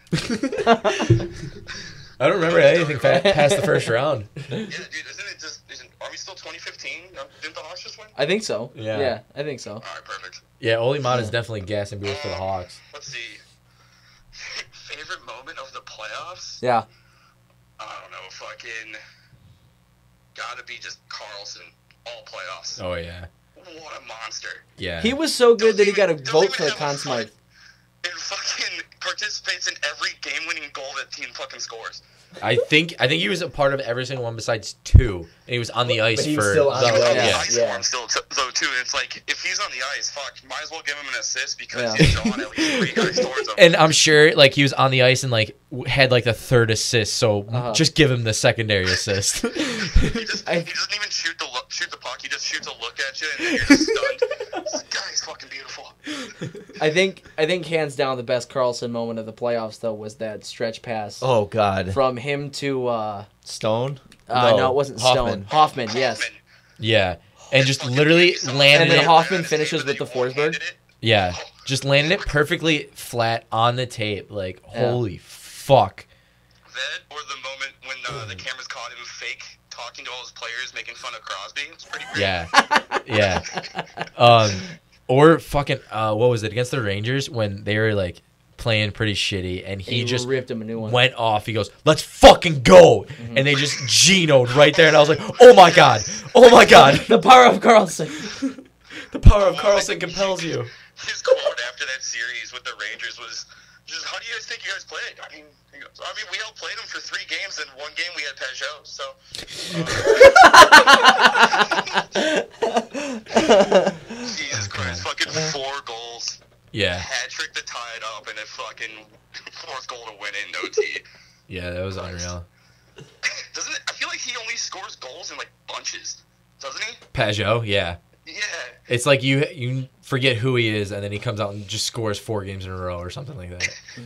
don't think the Hawks made it. I don't remember anything past the first round. Yeah, dude, are we still 2015? Didn't the Hawks just win? I think so. Yeah, I think so. All right, perfect. Yeah, Olli Maatta is definitely gas and beer for the Hawks. Let's see. Favorite moment of the playoffs? Yeah. I don't know, fucking... Gotta be just Karlsson all playoffs. Oh, yeah. What a monster. Yeah. He was so good that he got a vote for the Conn Smythe. And fucking participates in every game-winning goal that team fucking scores. I think he was a part of every single one besides two, and he was on the ice for still on the ice. Yeah. Still though too. And it's like if he's on the ice, fuck, might as well give him an assist because he's on at least 3 guys towards him. And I'm sure like he was on the ice and like had like the 3rd assist, so just give him the secondary assist. He doesn't even shoot the puck. He just shoots a look at you, and then you're just stunned. This guy's fucking beautiful. I think hands down the best Karlsson moment of the playoffs though was that stretch pass. Oh God, from him to Stone. No, it wasn't Hoffman. Stone. Hoffman, yes. Yeah, and just literally landed. And then Hoffman finishes with the Forsberg. Yeah, just landed it perfectly flat on the tape. Like holy fuck. That or the moment when the cameras caught him fake talking to all his players, making fun of Crosby. It's pretty weird. Yeah. Or fucking what was it against the Rangers when they were like playing pretty shitty and he just ripped him a new one. Went off. He goes, "Let's fucking go!" Mm-hmm. And they just genoed right there, and I was like, "Oh my god! Oh my god! The power of Karlsson! The power of Karlsson compels you." His quote after that series with the Rangers was just, "How do you guys think you guys played? I mean, we all played them for 3 games, and 1 game we had Peugeot, so." Jesus Christ! Fucking 4 goals. Yeah. Hat trick to tie it up, and a fucking 4th goal to win in OT. Yeah, that was unreal. Doesn't it? I feel like he only scores goals in like bunches, doesn't he? Peugeot, yeah. Yeah. It's like you forget who he is, and then he comes out and just scores 4 games in a row or something like that. He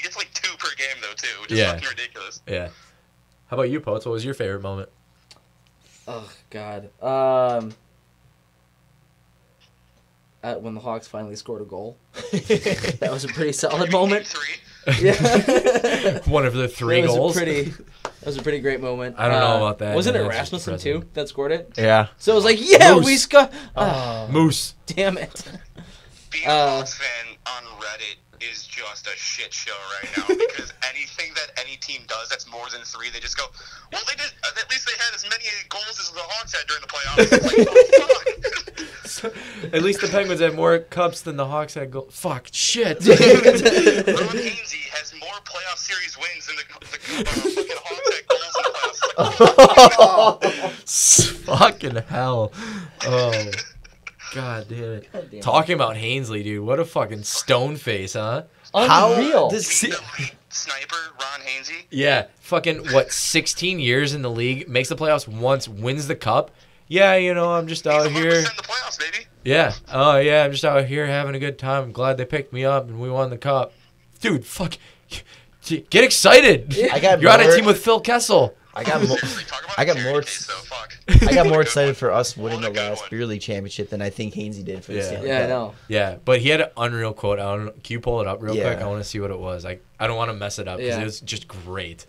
gets like 2 per game though too, which is fucking ridiculous. Yeah. How about you, Poets? What was your favorite moment? Oh God. When the Hawks finally scored a goal. That was a pretty solid moment. 3? Yeah. One of the 3 goals. That was a pretty great moment. I don't know about that. Wasn't it Rasmussen, too, that scored it? Yeah. So it was like, Moose. We scored. Moose. Damn it. Being a Hawks fan on Reddit is just a shit show right now because anything that any team does that's more than 3, they just go, well, they did. At least they had as many goals as the Hawks had during the playoffs. Like, oh, fuck. At least the Penguins had more cups than the Hawks had goals. Fuck, shit. Rowan Hainsey has more playoff series wins than the fucking Hawks had goals in the playoffs. Fucking hell. Oh, God damn it. God damn. Talking about Hainsley, dude, what a fucking stone face, huh? Unreal. How does sniper Ron Hainsey? Yeah, fucking, 16 years in the league, makes the playoffs once, wins the cup. Yeah, I'm just out here. He's 100% in the playoffs, baby. Yeah. Oh, yeah, I'm just out here having a good time. I'm glad they picked me up and we won the cup. Dude, fuck. Get excited. Yeah. You're on a team with Phil Kessel. I got more excited for us winning the last beer league championship than I think Hainsey did for the Stanley Cup. Yeah, I know. Yeah, but he had an unreal quote. Can you pull it up real quick? I want to see what it was. I don't want to mess it up because it was just great.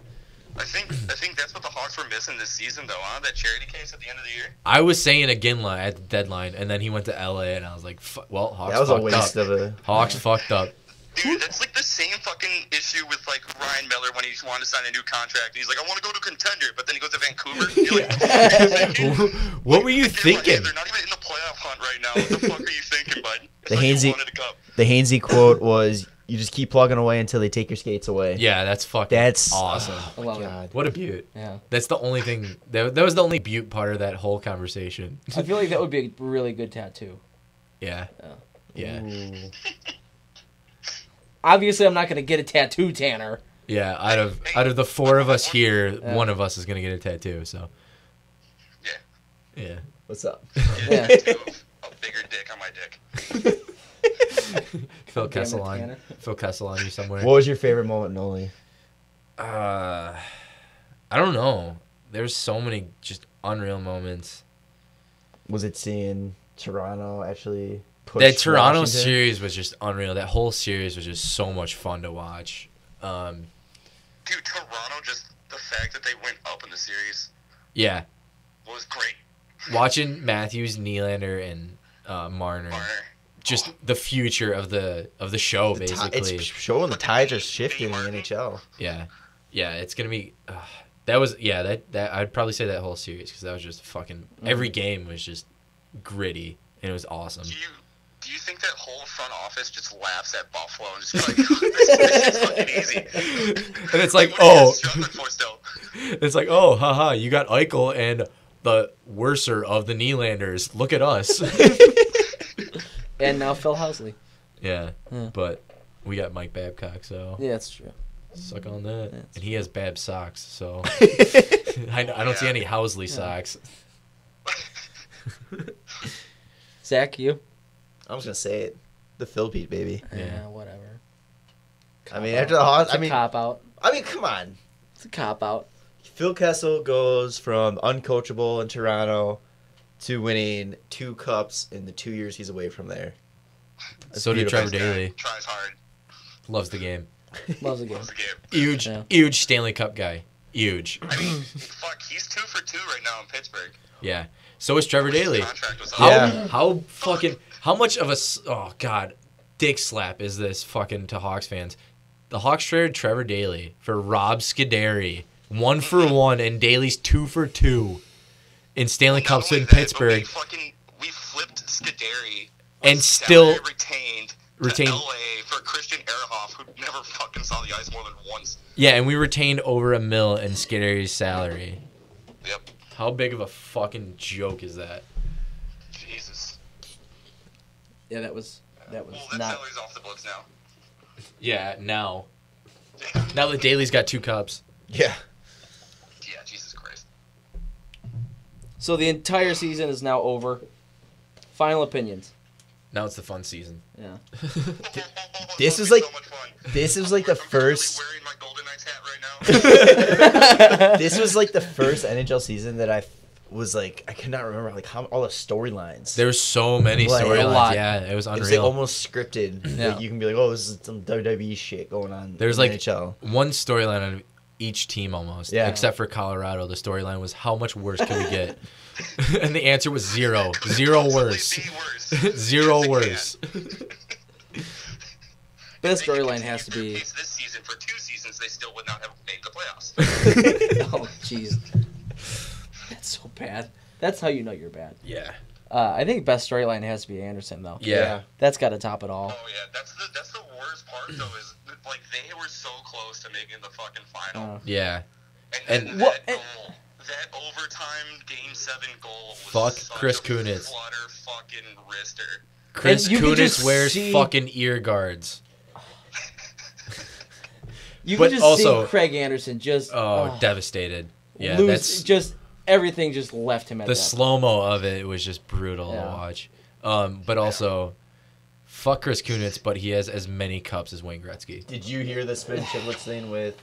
I think that's what the Hawks were missing this season, though, huh? That charity case at the end of the year. I was saying at the deadline, and then he went to LA, and I was like, well, Hawks fucked up. That was a waste of a... Hawks fucked up. Dude, that's like the same fucking issue with, like, Ryan Miller when he wanted to sign a new contract, and he's like, I want to go to contender, but then he goes to Vancouver. You're like, what were you thinking? They're not even in the playoff hunt right now. What the fuck are you thinking, bud? The Hainsey quote was... You just keep plugging away until they take your skates away. Yeah, that's awesome. Oh, God. What a beaut. Yeah. That's the only thing. That was the only beaut part of that whole conversation. I feel like that would be a really good tattoo. Yeah. Yeah. Obviously, I'm not going to get a tattoo, Tanner. Yeah, out of the 4 of us here, one of us is going to get a tattoo, so. Yeah. Yeah. What's up? Yeah. A bigger dick on my dick. Phil Kessel on you somewhere. What was your favorite moment, Nolly? I don't know. There's so many just unreal moments. Was it seeing Toronto actually push That Toronto Washington? Series was just unreal. That whole series was just so much fun to watch. Dude, Toronto just the fact that they went up in the series. Yeah. Was great. Watching Matthews, Nylander, and Marner. Just the future of the show, basically. It's showing the tides are shifting in the NHL. Yeah. Yeah, it's going to be... That I'd probably say that whole series, because that was just fucking... Every game was just gritty, and it was awesome. Do you think that whole front office just laughs at Buffalo and just like, this is fucking easy? And it's like, oh... It's like, oh, haha, you got Eichel and the worser of the Nylanders. Look at us. And now Phil Housley. Yeah, but we got Mike Babcock, so... Yeah, that's true. Suck on that. That's and he has Bab socks, so... I don't see any Housley socks. Zach, you? I was going to say it. The Phil beat, baby. Yeah, whatever. Cop out. I mean, come on. It's a cop-out. Phil Kessel goes from uncoachable in Toronto to winning 2 cups in the 2 years he's away from there. So did Trevor Daley. Tries hard. Loves the game. Huge, huge Stanley Cup guy. Huge. I mean, fuck, he's 2 for 2 right now in Pittsburgh. Yeah. So is Trevor Daley. How fucking... How much of a... Oh, God. Dick slap is this fucking to Hawks fans. The Hawks traded Trevor Daley for Rob Scuderi. 1 for 1 and Daley's 2 for 2 in Stanley Cups in Pittsburgh. We flipped Scuderi and still retained LA for Christian Ehrhoff, who never fucking saw the ice more than once. Yeah, and we retained over $1 million in Scuderi's salary. Yep. How big of a fucking joke is that? Jesus. Yeah, that was well, that salary's off the books now. Yeah, now. Now that Daley's got 2 cups. Yeah. Yeah, Jesus Christ. So the entire season is now over. Final opinions. Now it's the fun season. Yeah. This is like the first. Really wearing my Golden Knights hat right now. This was like the first NHL season that I was like, I cannot remember like how all the storylines. There were so many storylines. Yeah, it was unreal. It was like almost scripted. Yeah. Like you can be like, oh, this is some WWE shit going on. There's like NHL. One storyline on each team almost, except for Colorado. The storyline was, how much worse can we get? And the answer was 0. Zero worse. 0 worse. That storyline has to be... This season, for 2 seasons, they still would not have made the playoffs. Oh, jeez. That's so bad. That's how you know you're bad. Yeah. I think best storyline has to be Anderson, though. Yeah. That's got to top it all. Oh, yeah. That's the worst part, though, is... Like, they were so close to making the fucking final. Yeah. And that overtime Game 7 goal was such Chris Kunitz. Flutter fucking wrister. Chris Kunitz wears fucking ear guards. You can just see Craig Anderson just... Oh, devastated. Yeah, that's... Just everything just left him at the slow-mo of it was just brutal to watch. But also... Fuck Chris Kunitz, but he has as many cups as Wayne Gretzky. Did you hear the spin chiblets thing with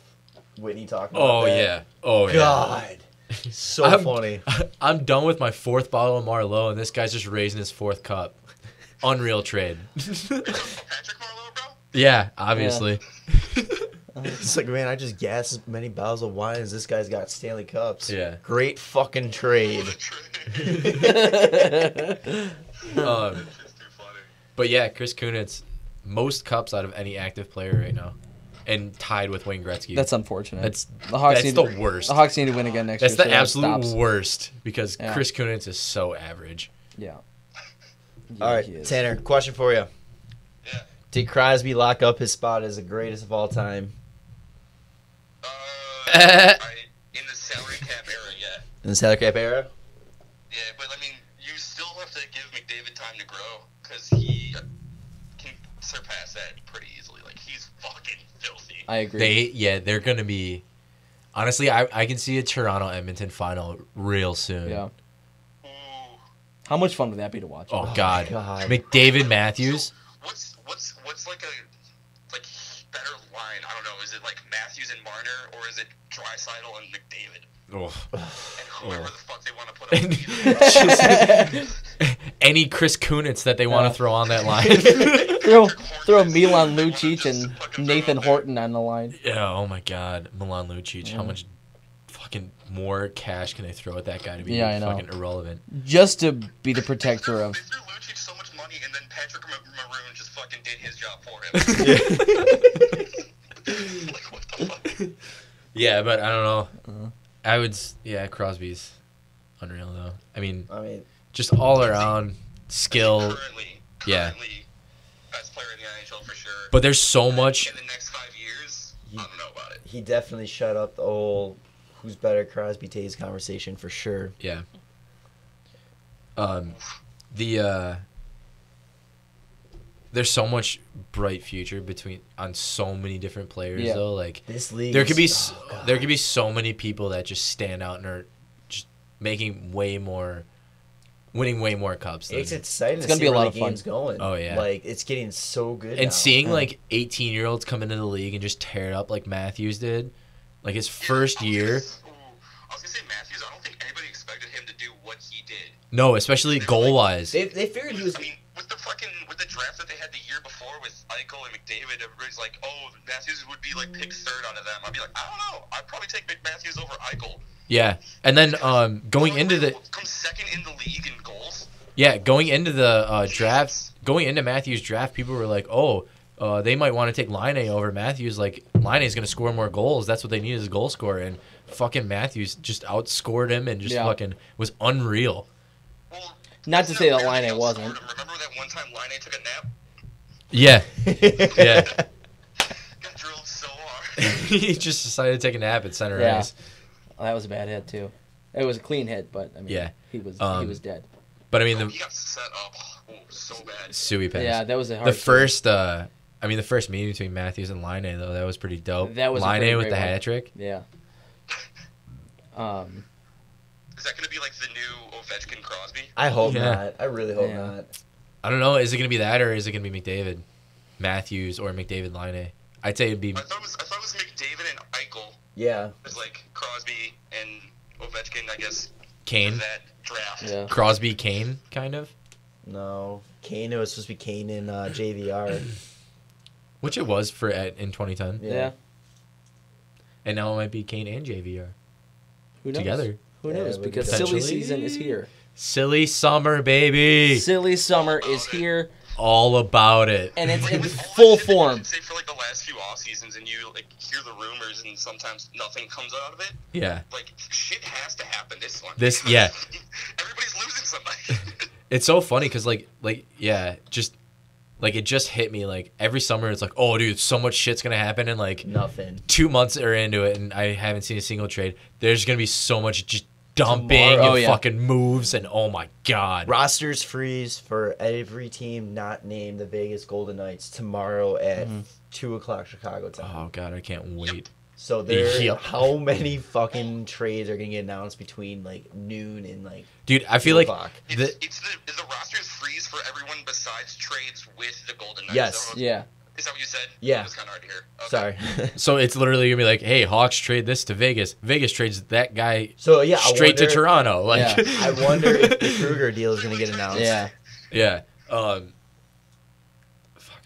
Whitney talking about that? Oh, yeah. God. So funny. I'm done with my 4th bottle of Merlot, and this guy's just raising his 4th cup. Unreal trade. Patrick Merlot, bro? Yeah, obviously. Yeah. It's like, man, I just gassed as many bottles of wine as this guy's got Stanley Cups. Yeah. Great fucking trade. But yeah, Chris Kunitz, most cups out of any active player right now, and tied with Wayne Gretzky. That's unfortunate. That's the worst. The Hawks need to win again next year. That's the absolute worst because Chris Kunitz is so average. Yeah. All right, Tanner, question for you. Yeah. Did Crosby lock up his spot as the greatest of all time? In the salary cap era, yeah. In the salary cap era? Yeah, but I mean, you still have to give McDavid time to grow. Because he can surpass that pretty easily. Like, he's fucking filthy. I agree. They're going to be... Honestly, I can see a Toronto-Edmonton final real soon. Yeah. Ooh. How much fun would that be to watch? Oh, God. McDavid Matthews. What's like a better line? I don't know. Is it like Matthews and Marner, or is it Draisaitl and McDavid? And whoever the fuck they want to put on. Any Chris Kunitz that they want to throw on that line. throw Milan Lucic and Nathan Horton on the line. Yeah, oh my God. Milan Lucic. How much fucking more cash can they throw at that guy to be fucking irrelevant? Just to be the protector of... They threw Lucic so much money, and then Patrick Maroon just fucking did his job for him. Yeah. Like, what the fuck? Yeah, but I don't know. I would... Yeah, Crosby's unreal, though. I mean just all around skill. Currently best player in the NHL for sure. But there's so much... In the next 5 years, I don't know about it. He definitely shut up the whole... Who's better, Crosby, Taves conversation for sure. Yeah. There's so much bright future on so many different players though. Like this league, there could be so many people that just stand out and are just winning way more cups. It's exciting. It's gonna be a lot of fun. Going. Oh yeah. Like it's getting so good. And now. Seeing like 18-year-olds come into the league and just tear it up like Matthews did. Like his first year. I was going to say Matthews. I don't think anybody expected him to do what he did. No, especially goal-wise. They figured he was... I mean, with the draft that they had the year before with Eichel and McDavid, everybody's like, oh, Matthews would be like picked third out of them. I'd be like, I don't know. I'd probably take Matthews over Eichel. Yeah. And then going into the... Come second in the league in goals. Yeah, going into the draft, going into Matthews' draft, people were like, oh... they might want to take Lainey over Matthews. Like, Lainey's going to score more goals. That's what they need is a goal scorer. And fucking Matthews just outscored him and just fucking was unreal. Well, not to say that Lainey wasn't. Remember that one time Lainey took a nap? Yeah. Yeah. Got drilled so hard. He just decided to take a nap at center ice. Well, that was a bad hit, too. It was a clean hit, but, I mean, he was dead. But, I mean, he got set up so bad. Suey pass. Yeah, that was a hard hit. The first meeting between Matthews and Laine, though, that was pretty dope. That was Laine with the hat trick. Yeah. Is that going to be like the new Ovechkin Crosby? I hope not. I really hope not. I don't know. Is it going to be that, or is it going to be McDavid, Matthews, or McDavid Laine? I'd say it'd be. I thought it was McDavid and Eichel. Yeah. It was like Crosby and Ovechkin, I guess. Kane. For that draft. Yeah. Crosby, Kane, kind of. No, Kane. It was supposed to be Kane and JVR. Which it was in 2010. Yeah. And now it might be Kane and JVR. Who knows? Together. Who knows? Because silly season is here. Silly summer, baby. Silly summer is here. All about it. And it's in full form. Say for like the last few off seasons, and you like hear the rumors, and sometimes nothing comes out of it. Yeah. Like shit has to happen this one. Everybody's losing somebody. It's so funny because Like, it just hit me, like, every summer it's like, oh, dude, so much shit's going to happen, and, like, nothing. 2 months are into it, and I haven't seen a single trade. There's going to be so much just dumping and fucking moves, and oh, my God. Rosters freeze for every team not named the Vegas Golden Knights tomorrow at 2 o'clock Chicago time. Oh, God, I can't wait. So how many fucking trades are going to get announced between, like, noon and, like, dude, I feel like the rosters freeze for everyone besides trades with the Golden Knights. Yes, Is that what you said? Yeah. It was kind of hard to hear. Okay. Sorry. So it's literally going to be like, hey, Hawks trade this to Vegas. Vegas trades that guy straight to Toronto. Like, I wonder if the Kruger deal is going to get announced. Yeah. Fuck,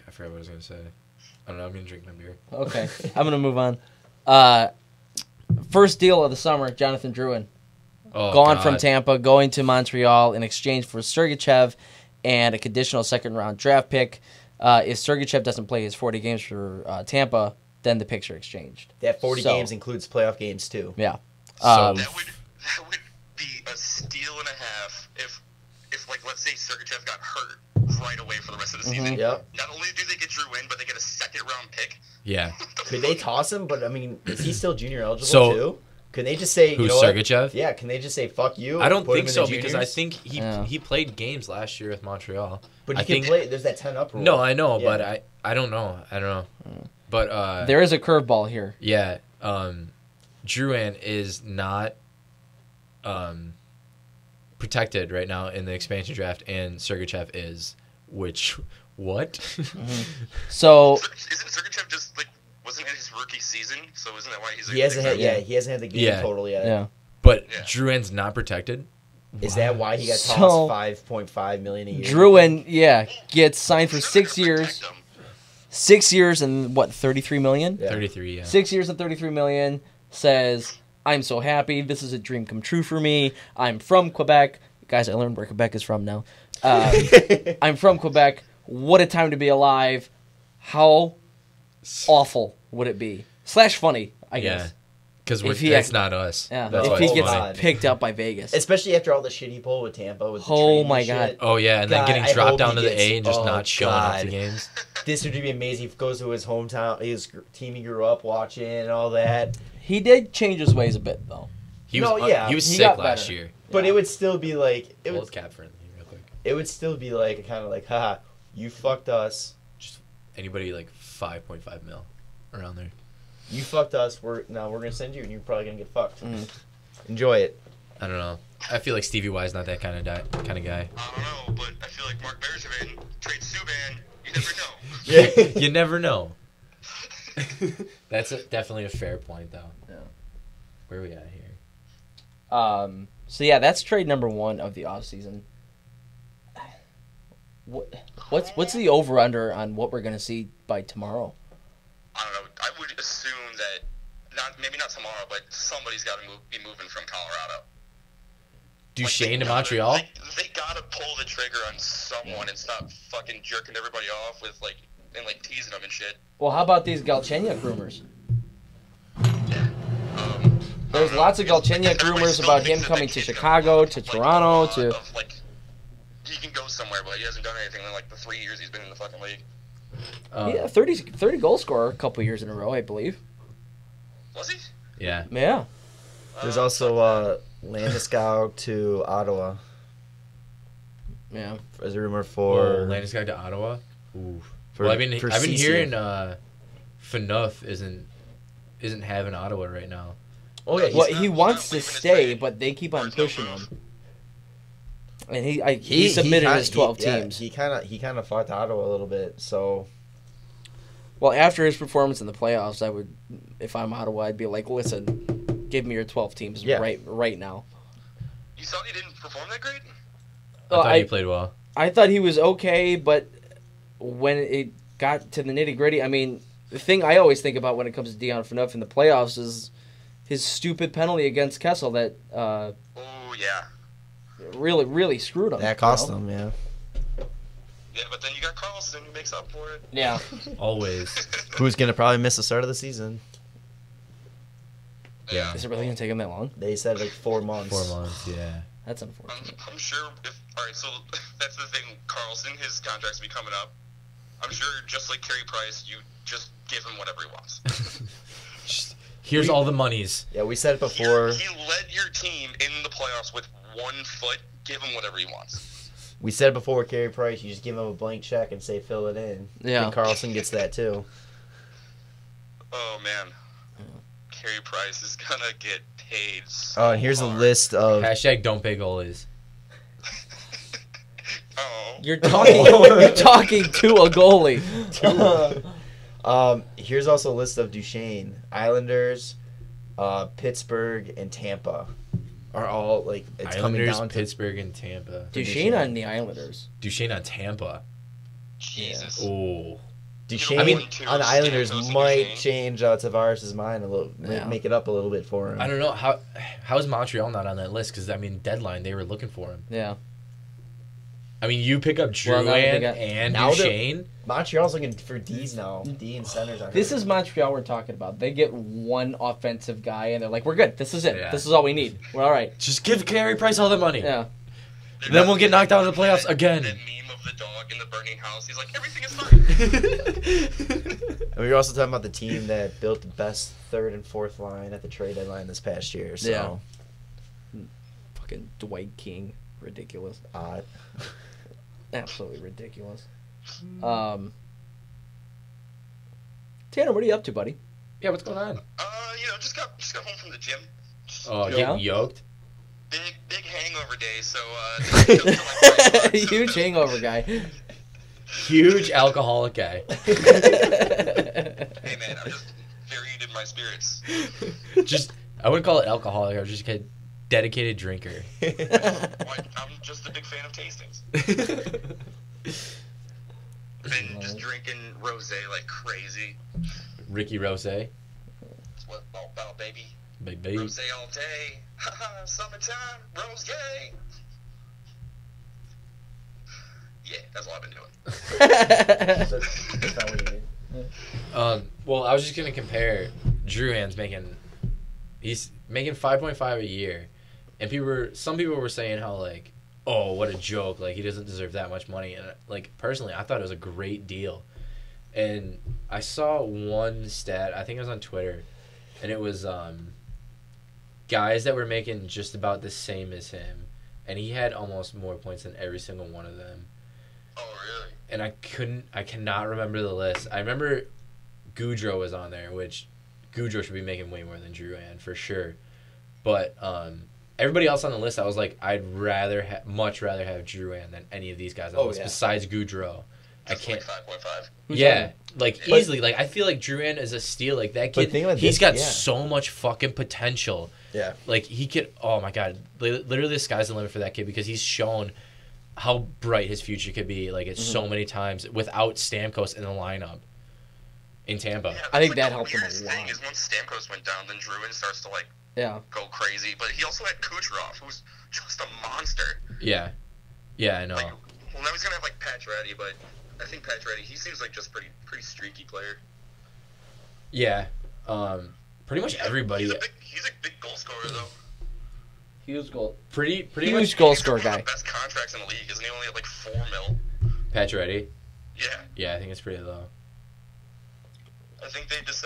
I forgot what I was going to say. I don't know. I'm going to drink my beer. Okay. I'm going to move on. First deal of the summer, Jonathan Drouin. Oh, gone from Tampa, going to Montreal in exchange for Sergachev and a conditional second-round draft pick. If Sergachev doesn't play his 40 games for Tampa, then the picks are exchanged. That 40 games includes playoff games, too. Yeah. So that would be a steal and a half if let's say Sergachev got hurt right away for the rest of the season. Yep. Not only do they get Drouin, but they get a second-round pick. Yeah. Could they toss him? But, I mean, is he still junior eligible, too? Can they just say, Sergachev? Yeah, can they just say, fuck you? I don't think so, because I think he played games last year with Montreal. But he can play. There's that 10-up rule. No, I know, but I don't know. I don't know. But there is a curveball here. Yeah. Drouin is not protected right now in the expansion draft, and Sergachev is, which, what? So... Isn't Sergachev just, like, wasn't in his rookie season, so isn't that why he's... he hasn't had the game total yet. Yeah. But Drouin's not protected. Is that why he got tossed $5.5 million a year? Drouin, gets signed for 6 years. 6 years and, what, $33 million? Yeah. 33, yeah. 6 years and $33 million. Says, I'm so happy. This is a dream come true for me. I'm from Quebec. Guys, I learned where Quebec is from now. I'm from Quebec. What a time to be alive. How awful would it be? Slash funny, I guess. Because that's not us. Yeah. That's if he gets picked up by Vegas. Especially after all the shit he pulled with Tampa. With the oh, my God. Shit. Oh, yeah, and then getting dropped down to the A and just not showing up to games. This would be amazing if he goes to his hometown, his team he grew up watching and all that. He did change his ways a bit, though. He was sick last year. But it would still be like... Old cap friendly, real quick. It would still be like, kind of like, haha, you fucked us. Just anybody like 5.5 mil around there. You fucked us. We're gonna send you, and you're probably gonna get fucked. Mm. Enjoy it. I don't know. I feel like Stevie Y's not that kind of guy. I don't know, but I feel like Mark Bergevin trades Subban. You never know. Yeah, you never know. That's definitely a fair point, though. Yeah. Where are we at here? So yeah, that's trade number one of the off season. What's the over under on what we're gonna see by tomorrow? I don't know. I would assume that maybe not tomorrow, but somebody's got to be moving from Colorado. Duchesne to Montreal? They got to pull the trigger on someone and stop fucking jerking everybody off with like teasing them and shit. Well, how about these Galchenyuk rumors? Yeah. There's lots of Galchenyuk rumors about him coming to Chicago, to Toronto, to... he can go somewhere, but he hasn't done anything in like the 3 years he's been in the fucking league. Yeah, 30 goal scorer a couple years in a row, I believe. Was he? Yeah. Yeah. There's also Landeskog to Ottawa. Yeah. There's a rumor for Landeskog to Ottawa. Ooh. I've been hearing FNUF isn't having Ottawa right now. Oh yeah. Well, he wants to stay, but they keep on pushing him. And he submitted his 12 teams. Yeah, he kind of fought to Ottawa a little bit. So, well, after his performance in the playoffs, I would, if I'm Ottawa, I'd be like, listen, give me your 12 teams right now. You thought he didn't perform that great? I thought he played well. I thought he was okay, but when it got to the nitty gritty, I mean, the thing I always think about when it comes to Dion Phaneuf in the playoffs is his stupid penalty against Kessel. That oh yeah. Really, really screwed him. That cost him, yeah. Yeah, but then you got Karlsson who makes up for it. Yeah. Always. Who's going to probably miss the start of the season. Yeah. Is it really going to take him that long? They said like 4 months. 4 months, yeah. That's unfortunate. I'm sure alright, so that's the thing. Karlsson, his contract's be coming up. I'm sure just like Carey Price, you just give him whatever he wants. Here's all the monies. Yeah, we said it before. He led your team in the playoffs with 1 foot. Give him whatever he wants. We said it before with Carey Price. You just give him a blank check and say fill it in. Yeah. And Karlsson gets that too. Oh man, Carey Price is gonna get paid. So and here's a list of hashtag don't pay goalies. Oh. You're talking to a goalie. Here's also a list of Duchesne, Islanders, Pittsburgh, and Tampa. Are all like it's Islanders, coming down to Pittsburgh and Tampa. Duchesne on the Islanders. Duchesne on Tampa. Jesus. Oh. Duchesne on the Islanders might change Tavares' mind a little, make it up a little bit for him. I don't know how is Montreal not on that list? Because I mean, deadline they were looking for him. Yeah. I mean, you pick up Drouin and Duchesne. Montreal's looking for D's now. D and centers. This is Montreal we're talking about. They get one offensive guy, and they're like, we're good. This is it. Yeah. This is all we need. We're all right. Just give Carey Price all the money. Yeah. Then we'll get knocked out of the playoffs again. That meme of the dog in the burning house. He's like, everything is fine. And we were also talking about the team that built the best third and fourth line at the trade deadline this past year. So. Yeah. Fucking Dwight King. Ridiculous. Odd. Absolutely ridiculous. Tanner, what are you up to, buddy? Yeah, what's going on? Just got home from the gym. Oh, getting yoked? Big hangover day, so... Huge hangover guy. Huge alcoholic guy. Hey, man, I'm just buried in my spirits. I wouldn't call it alcoholic, I was just kind of dedicated drinker. I'm just a big fan of tastings. Been just drinking rosé like crazy. Ricky Rosé. That's what it's all about, baby. Baby. Rosé all day. Summertime. Rosé. Yeah, that's what I've been doing. That's not what you mean. Well, I was just gonna compare. Drouin's making, he's making 5.5 a year, and some people were saying how like, oh, what a joke! Like he doesn't deserve that much money. And like personally, I thought it was a great deal. And I saw one stat. I think it was on Twitter, and it was guys that were making just about the same as him, and he had almost more points than every single one of them. Oh really? And I cannot remember the list. I remember Gaudreau was on there, which Gaudreau should be making way more than Drouin for sure. But everybody else on the list, I was like, I'd rather much rather have Drouin than any of these guys on the list besides Gaudreau. Just I can't. Like 5.5. Yeah, like easily. Like I feel like Drouin is a steal. Like that kid, he's got so much fucking potential. Yeah. Like he could. Oh my god! Literally, the sky's the limit for that kid because he's shown how bright his future could be. Like it's so many times without Stamkos in the lineup. In Tampa, yeah, I think like that helped him a lot. The thing is, once Stamkos went down, then Drouin starts to like go crazy. But he also had Kucherov, who's just a monster. Yeah, yeah, I know. Like, well, now he's gonna have like Pacioretty, but I think Pacioretty, he seems like just pretty streaky player. Yeah, pretty much everybody. He's a big goal scorer though. Huge goal. Pretty much goal scorer guy. The best contracts in the league, isn't he? Only at like $4 million. Pacioretty. Yeah. Yeah, I think it's pretty low. I think they give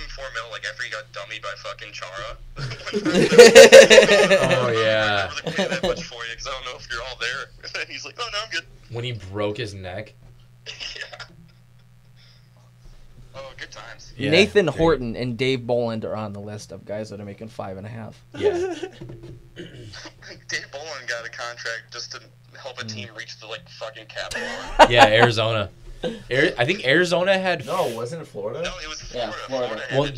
him $4 million like after he got dummied by fucking Chara. Oh yeah. I don't really pay that much for you because I don't know if you're all there. And he's like, oh no, I'm good. When he broke his neck. Yeah. Oh, good times. Yeah, Nathan Horton and Dave Boland are on the list of guys that are making 5.5. Yeah. Dave Boland got a contract just to help a team reach the like fucking cap. Yeah, Arizona. I think Arizona had... No, wasn't it Florida? No, it was Florida. Yeah, Florida.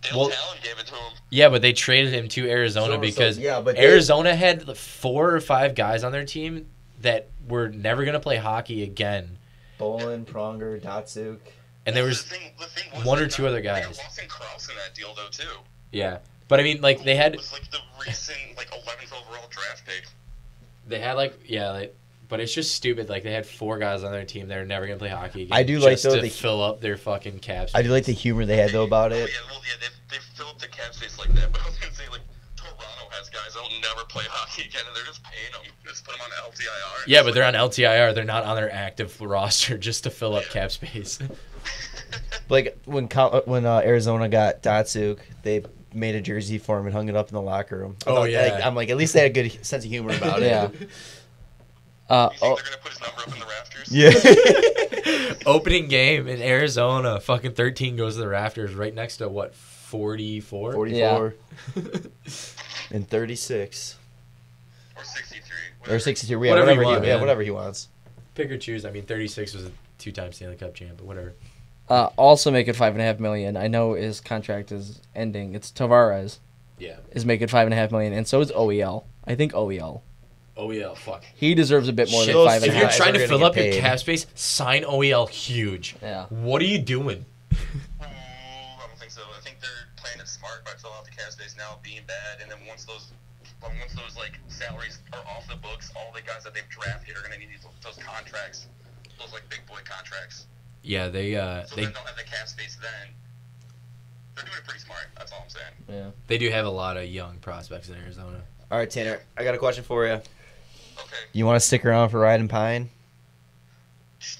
Dale Talon gave it to him. Yeah, but they traded him to Arizona because Arizona had 4 or 5 guys on their team that were never going to play hockey again. Bolin, Pronger, Datsuk. And there was the thing was 1 or 2 other guys. They had Auston Matthews in that deal, though, too. Yeah. But, I mean, like, they had... It was, like, the recent, like, 11th overall draft pick. They had, like... Yeah, like... But it's just stupid. Like, they had 4 guys on their team that are never going to play hockey again. I do like, though, to fill up their fucking cap space. I do like the humor they had, though, about it. They fill up the cap space like that. But I was going to say, like, Toronto has guys that will never play hockey again, and they're just paying them. Just put them on LTIR. Yeah, but they're on LTIR. They're not on their active roster just to fill up cap space. Like, when Arizona got Datsuk, they made a jersey for him and hung it up in the locker room. I'm like, at least they had a good sense of humor about it. Yeah. You think they're going to put his number up in the rafters? Yeah. Opening game in Arizona, fucking 13 goes to the rafters right next to, what, 44? 44. Yeah. And 36. Or 63. Whatever. Or 63. Yeah, whatever he wants. Pick or choose. I mean, 36 was a 2-time Stanley Cup champ, but whatever. Also making $5.5 million. I know his contract is ending. It's Tavares. Yeah. Is making $5.5 million, and so is OEL. I think OEL. OEL, fuck. He deserves a bit more than $5.5 million. If you're trying to fill up your cap space, sign OEL huge. Yeah. What are you doing? I don't think so. I think they're playing it smart by filling out the cap space now, being bad, and then once those like salaries are off the books, all the guys that they've drafted are gonna need those contracts, those like big boy contracts. Yeah, they don't have the cap space then. They're doing it pretty smart. That's all I'm saying. Yeah. They do have a lot of young prospects in Arizona. All right, Tanner, I got a question for you. Okay. You want to stick around for Ride and Pine?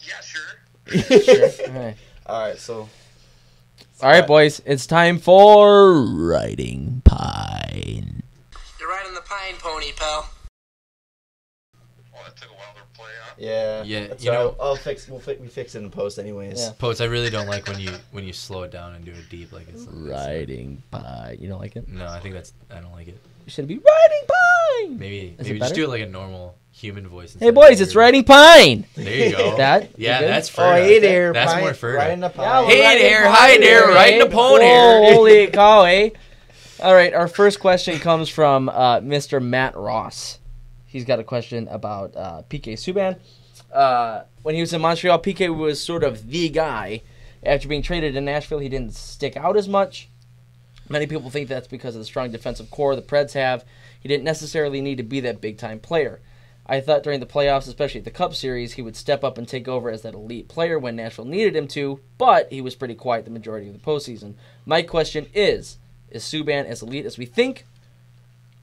Yeah, sure. Sure. All right, so. All right, boys. It's time for Riding Pine. You're riding the pine pony, pal. Well, that took a while to play, huh? Yeah. Yeah. You know, we'll fix it in post anyways. Yeah. Poets, I really don't like when you slow it down and do it deep like it's Riding Pine. You don't like it? No, I think I don't like it. You should be Riding Pine. Maybe just do it like a normal human voice. Hey boys, it's Riding Pine. There you go. That's fur. Oh, hey there, that's pine, more fur. Riding the pine. Yeah, hey there, hi there, riding the pone here. Holy cow, eh? All right, our first question comes from Mr. Matt Ross. He's got a question about P.K. Subban. When he was in Montreal, P.K. was sort of the guy. After being traded in Nashville, he didn't stick out as much. Many people think that's because of the strong defensive core the Preds have. He didn't necessarily need to be that big-time player. I thought during the playoffs, especially the Cup Series, he would step up and take over as that elite player when Nashville needed him to, but he was pretty quiet the majority of the postseason. My question is Subban as elite as we think,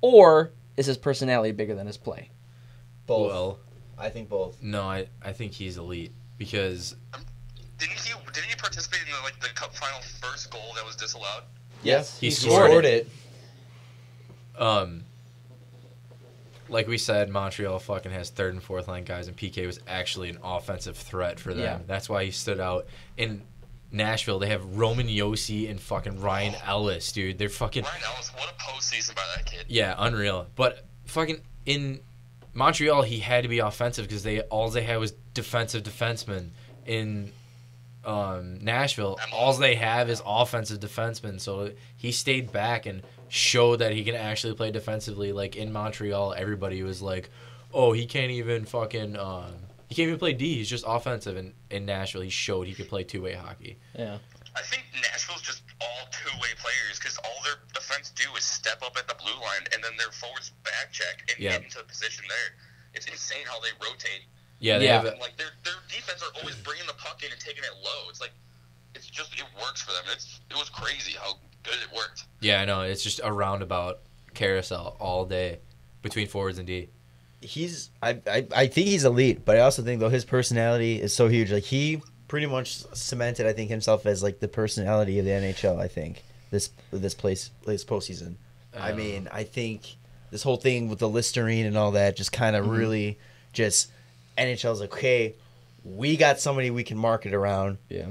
or is his personality bigger than his play? Both. Well, I think both. No, I think he's elite because... Didn't he participate in the Cup Final first goal that was disallowed? Yes, he scored it. Like we said, Montreal fucking has third and fourth line guys, and PK was actually an offensive threat for them. Yeah. That's why he stood out. In Nashville, they have Roman Josi and fucking Ryan Ellis, dude. They're fucking... Ryan Ellis, what a postseason by that kid. Yeah, unreal. But fucking in Montreal, he had to be offensive because all they had was defensive defensemen. In Nashville, all they have is offensive defensemen, so he stayed back and showed that he can actually play defensively. Like in Montreal, everybody was like, "Oh, he can't even fucking he can't even play D. He's just offensive." And in Nashville, he showed he could play two-way hockey. Yeah, I think Nashville's just all two-way players because all their defense do is step up at the blue line and then their forwards back check and get into the position there. It's insane how they rotate. Yeah, they have their defense are always bringing the puck in and taking it low. It's like it works for them. It was crazy how good it worked. Yeah, I know. It's just a roundabout carousel all day between forwards and D. I think he's elite, but I also think though his personality is so huge. Like he pretty much cemented, I think, himself as the personality of the NHL. I think this postseason. I mean, I think this whole thing with the Listerine and all that just kind of really just. NHL's like, okay, we got somebody we can market around. Yeah.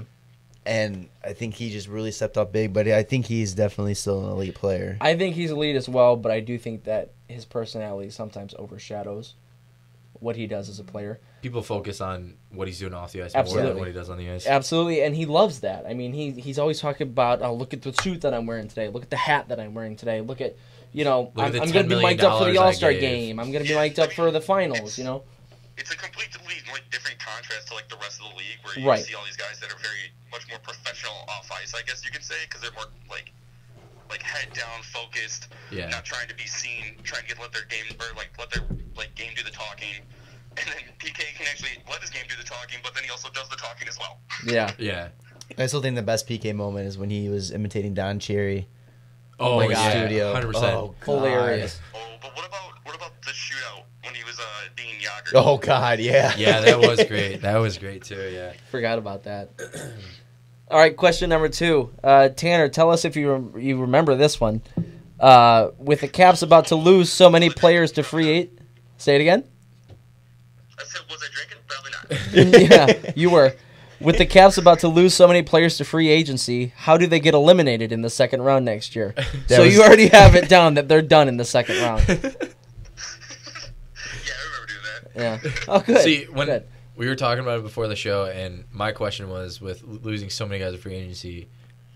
And I think he just really stepped up big, but I think he's definitely still an elite player. I think he's elite as well, but I do think that his personality sometimes overshadows what he does as a player. People focus on what he's doing off the ice more than what he does on the ice. Absolutely, and he loves that. I mean, he's always talking about, oh, look at the suit that I'm wearing today. Look at the hat that I'm wearing today. Look at, I'm going to be mic'd up for the All-Star game. I'm going to be mic'd up for the finals, It's a complete league, different contrast to the rest of the league, where you see all these guys that are very much more professional off ice. I guess you could say because they're more like head down, focused, not trying to be seen, trying to let their game or let their game do the talking. And then PK can actually let his game do the talking, but then he also does the talking as well. Yeah, yeah. I still think the best PK moment is when he was imitating Don Cherry. Oh my God, studio, 100%, hilarious. Oh, but what about the shootout? When he was Dean Yager. Oh, God, yeah. Yeah, that was great. That was great, too, yeah. Forgot about that. All right, question number 2. Tanner, tell us if you remember this one. With the Caps about to lose so many players to free agent. Say it again? I said, was I drinking? Probably not. Yeah, you were. With the Caps about to lose so many players to free agency, how do they get eliminated in the second round next year? You already have it down that they're done in the second round. Yeah. Oh, good. See, when we were talking about it before the show, and my question was, with losing so many guys at free agency,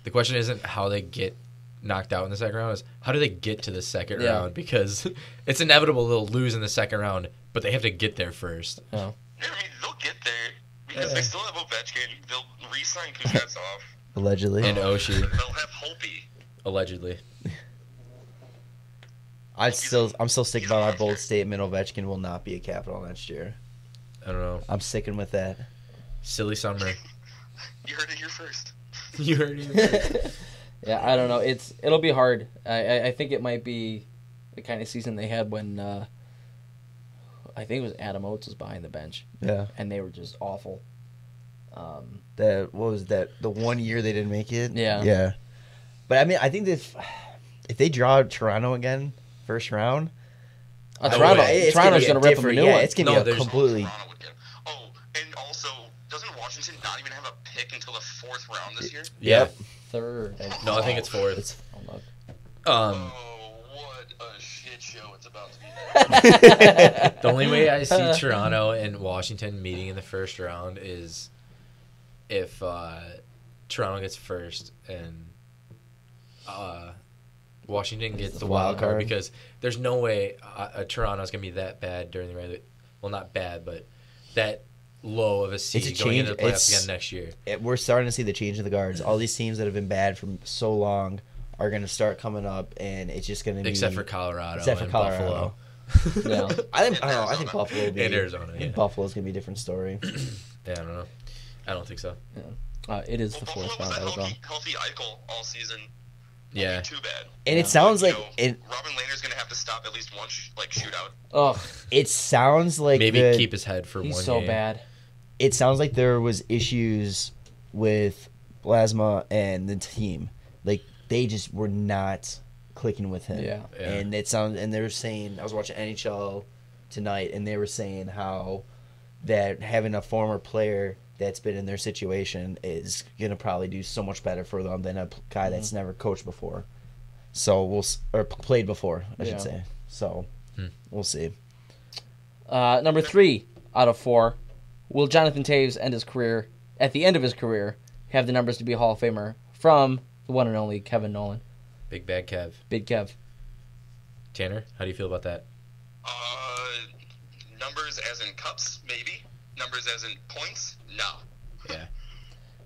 the question isn't how they get knocked out in the second round, it's how do they get to the second round? Because it's inevitable they'll lose in the second round, but they have to get there first. Oh. Yeah, I mean, they'll get there because they still have Ovechkin. They'll re-sign Kuznetsov. Allegedly. And Oshie. They'll have Holtby. Allegedly. I'm still sticking by my bold statement. Ovechkin will not be a Capital next year. I don't know. I'm sticking with that. Silly summer. You heard it here first. You heard it here first. Yeah, I don't know. It'll be hard. I think it might be the kind of season they had when I think it was Adam Oates was behind the bench. Yeah. And they were just awful. What was that? The one year they didn't make it. Yeah. Yeah. But I mean, I think if they draw Toronto again. First round? Toronto's going to rip them a new one. It's going to be a completely... Oh, and also, doesn't Washington not even have a pick until the fourth round this year? Yep. Third. No, I think it's fourth. Oh, what a shit show it's about to be. The only way I see Toronto and Washington meeting in the first round is if Toronto gets first and... Washington gets the wild card because there's no way Toronto's going to be that bad during the regular. Well, not bad, but that low of a seed going into the playoffs again next year. We're starting to see the change of the guards. All these teams that have been bad for so long are going to start coming up, and it's just going to be... Except for Colorado. No, I think Buffalo will be... And Arizona, yeah. Buffalo's going to be a different story. Yeah, I don't know. I don't think so. Yeah. It is the fourth round. Healthy Eichel all season. Yeah. Too bad. And it sounds like Robin Lehner's gonna have to stop at least one shootout. Oh, it sounds like maybe keep his head for one game. He's so bad. It sounds like there was issues with Blasma and the team. Like they just were not clicking with him. Yeah. And it sounds and they were saying I was watching NHL tonight and they were saying how that having a former player that's been in their situation is going to probably do so much better for them than a guy that's never coached before. So played before, I should say. So we'll see. Number 3 out of 4. Will Jonathan Toews end his career, at the end of his career, have the numbers to be a Hall of Famer from the one and only Kevin Nolan? Big Bad Kev. Big Kev. Tanner, how do you feel about that? Numbers as in cups, maybe. Numbers as in points? No. Yeah.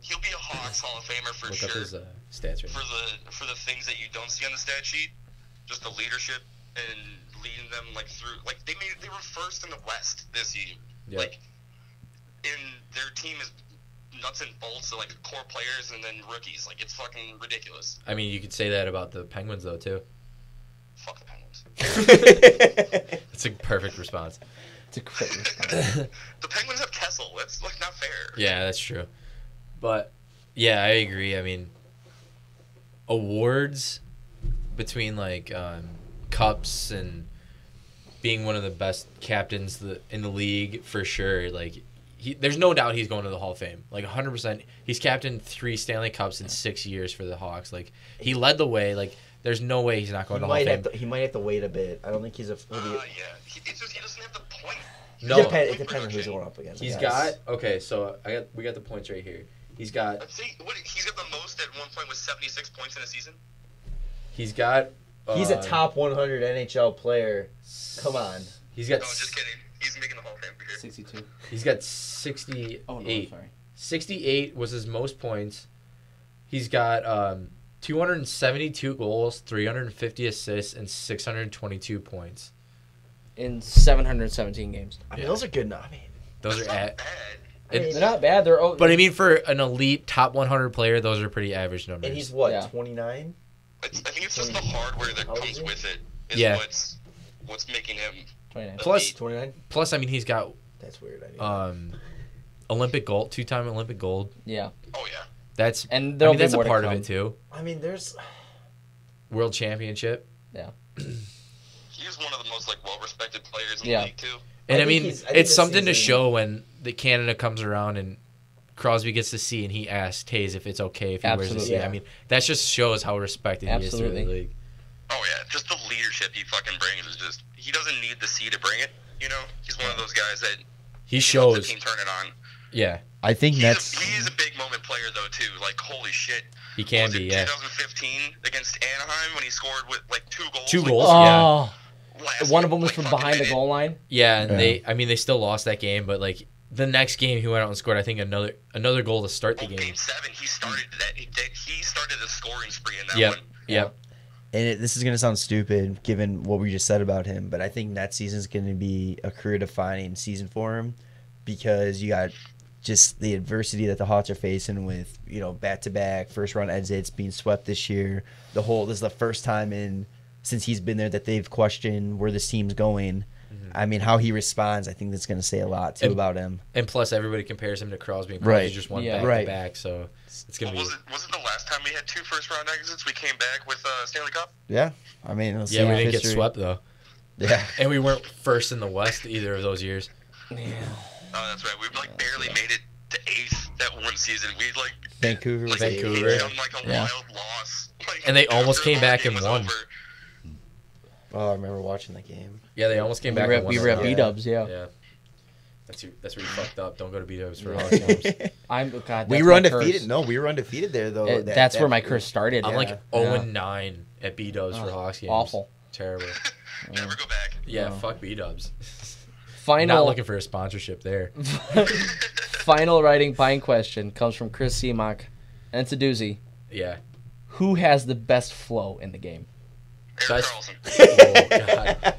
He'll be a Hawks Hall of Famer for sure. Look up his stats right now. For the things that you don't see on the stat sheet, just the leadership and leading them through. They were first in the West this year. Yep. And their team is nuts and bolts of core players and then rookies. It's fucking ridiculous. I mean, you could say that about the Penguins though too. Fuck the Penguins. That's a perfect response. The Penguins have Kessel. That's not fair. Yeah, that's true. But yeah, I agree. I mean, awards between cups and being one of the best captains in the league for sure. There's no doubt he's going to the Hall of Fame. 100%. He's captained 3 Stanley Cups in 6 years for the Hawks. He led the way. There's no way he's not going to Hall of Fame. He might have to wait a bit. I don't think he's a... He doesn't have the point. No. It depends on who's going up against. He's got... Okay, so we got the points right here. He's got... he's got the most at one point with 76 points in a season? He's got... he's a top 100 NHL player. Come on. He's got... No, just kidding. He's making the Hall of Fame for here. 62. He's got 68. Oh, no, sorry. 68 was his most points. He's got... 272 goals, 350 assists, and 622 points in 717 games. I mean, those are good enough. I mean, those are bad. They're not bad. They're but I mean, for an elite top 100 player, those are pretty average numbers. And he's what 29? I think it's just the hardware that comes with it. What's making him 29? Plus 29. Plus, I mean, he's got that's weird. I mean, Olympic gold, 2-time Olympic gold. Yeah. Oh yeah. That's a part of it too. I mean, there's world championship. Yeah, he's one of the most well-respected players in the league too. And I mean, it's something to show when the Canada comes around and Crosby gets to see, and he asks Toews if it's okay if he wears the C. I mean, that just shows how respected he is through the league. Oh yeah, just the leadership he fucking brings is just. He doesn't need the C to bring it. You know, he's one of those guys that he shows the team turn it on. Yeah. I think he's a big moment player though too. Holy shit, he can be. 2015 against Anaheim when he scored with 2 goals. 2 goals. One of them was from behind the goal line. Yeah, and they still lost that game, but the next game he went out and scored. I think another goal to start the game. Game 7, he started that. He started the scoring spree in that one. Yep. And this is gonna sound stupid given what we just said about him, but I think that season's gonna be a career-defining season for him because you got. Just the adversity that the Hawks are facing with, back-to-back, first-round exits, being swept this year. This is the first time since he's been there that they've questioned where this team's going. Mm-hmm. I mean, how he responds, I think that's going to say a lot, too, about him. And plus, everybody compares him to Crosby. Crosby just won back-to-back, so it's going to be... Was it the last time we had 2 first-round exits? We came back with Stanley Cup? Yeah. I mean, we didn't get swept, though. Yeah. And we weren't first in the West either of those years. Yeah. Oh, that's right. We've barely made it to 8th that one season. We'd Vancouver. We'd done a wild loss. And they almost came back and won. Oh, I remember watching that game. Yeah, they almost came back and won. We were at B-Dubs, yeah. That's where you fucked up. Don't go to B-Dubs for Hawks games. We were undefeated. No, we were undefeated there though. That's where my curse started. I'm 0-9 at B-Dubs for Hawks games. Awful. Terrible. Never go back. Yeah, fuck B-Dubs. Not looking for a sponsorship there. Final writing pine question comes from Chris Seamock. And it's a doozy. Yeah. who has the best flow in the game? Eric Karlsson. Oh, God.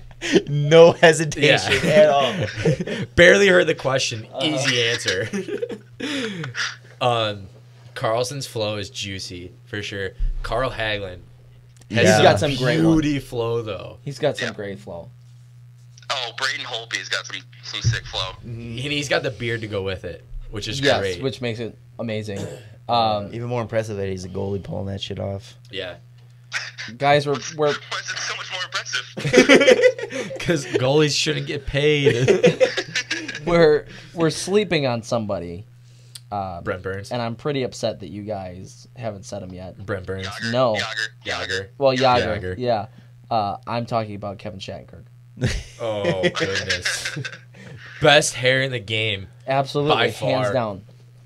No hesitation at all. Barely heard the question. Easy answer. Karlsson's flow is juicy, for sure. Carl Hagelin. He's got some great beauty flow, though. He's got some great flow. Oh, Braden Holtby's got some sick flow. And he's got the beard to go with it, which is great. Yes, which makes it amazing. Even more impressive that he's a goalie pulling that shit off. Yeah. Guys, we're why is it so much more impressive? Because goalies shouldn't get paid. We're sleeping on somebody. Brent Burns. And I'm pretty upset that you guys haven't said him yet. Brent Burns. Yager, no. Yager. Well, Yager. Yeah. I'm talking about Kevin Shattenkirk. Oh, goodness. Best hair in the game. Absolutely. By far. Hands down.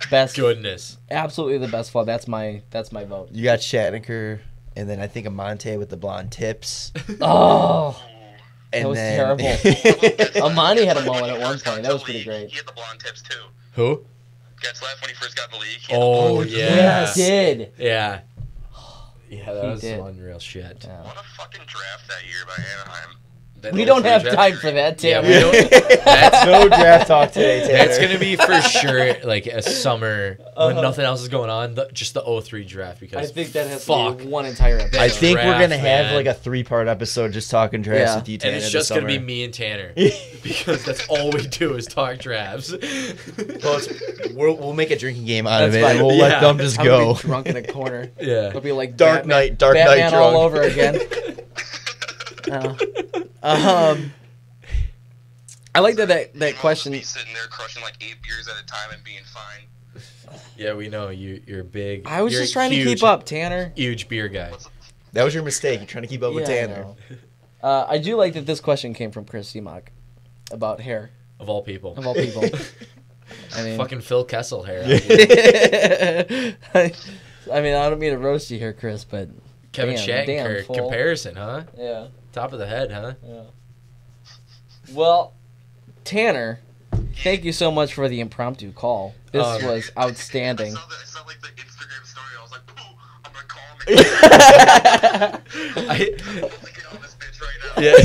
Best. Goodness. Absolutely the best flow. That's my vote. You got Shattenkirk, and then I think Amonte with the blonde tips. Oh. And that was terrible. Amonte had a moment at one point. That was pretty great. He had the blonde tips, too. Who? Getzlaff when he first got in the league. Oh, yeah. He did. Yeah. Yeah, that was some unreal shit. Yeah. What a fucking draft that year by Anaheim. We don't have time for that, Tanner. Yeah, that's no draft talk today, Tanner. That's going to be for sure like a summer when nothing else is going on, just the 2003 draft. Because I think that has to be one entire episode. I think we're going to have like a 3-part episode just talking drafts with you, Tanner. And it's just going to be me and Tanner because that's all we do is talk drafts. We'll make a drinking game out of it. And we'll let them just go. Be drunk in a corner. Yeah. It'll be like Dark Knight all over again. I like that question. Be sitting there crushing like 8 beers at a time and being fine. Yeah, we know you're big. I was just trying to keep up, Tanner. Huge beer guy. That was your mistake. You're trying to keep up with Tanner. I do like that this question came from Chris Seamock about hair. Of all people. Of all people. I mean, fucking Phil Kessel hair. I mean, I don't mean to roast you here, Chris, but Kevin Shattenkirk comparison, huh? Yeah. Top of the head, huh? Yeah. Well, Tanner, thank you so much for the impromptu call. This was outstanding. I saw like the Instagram story. I was like, "Ooh, I'm gonna call him." I'm get on this bitch right now. Yeah.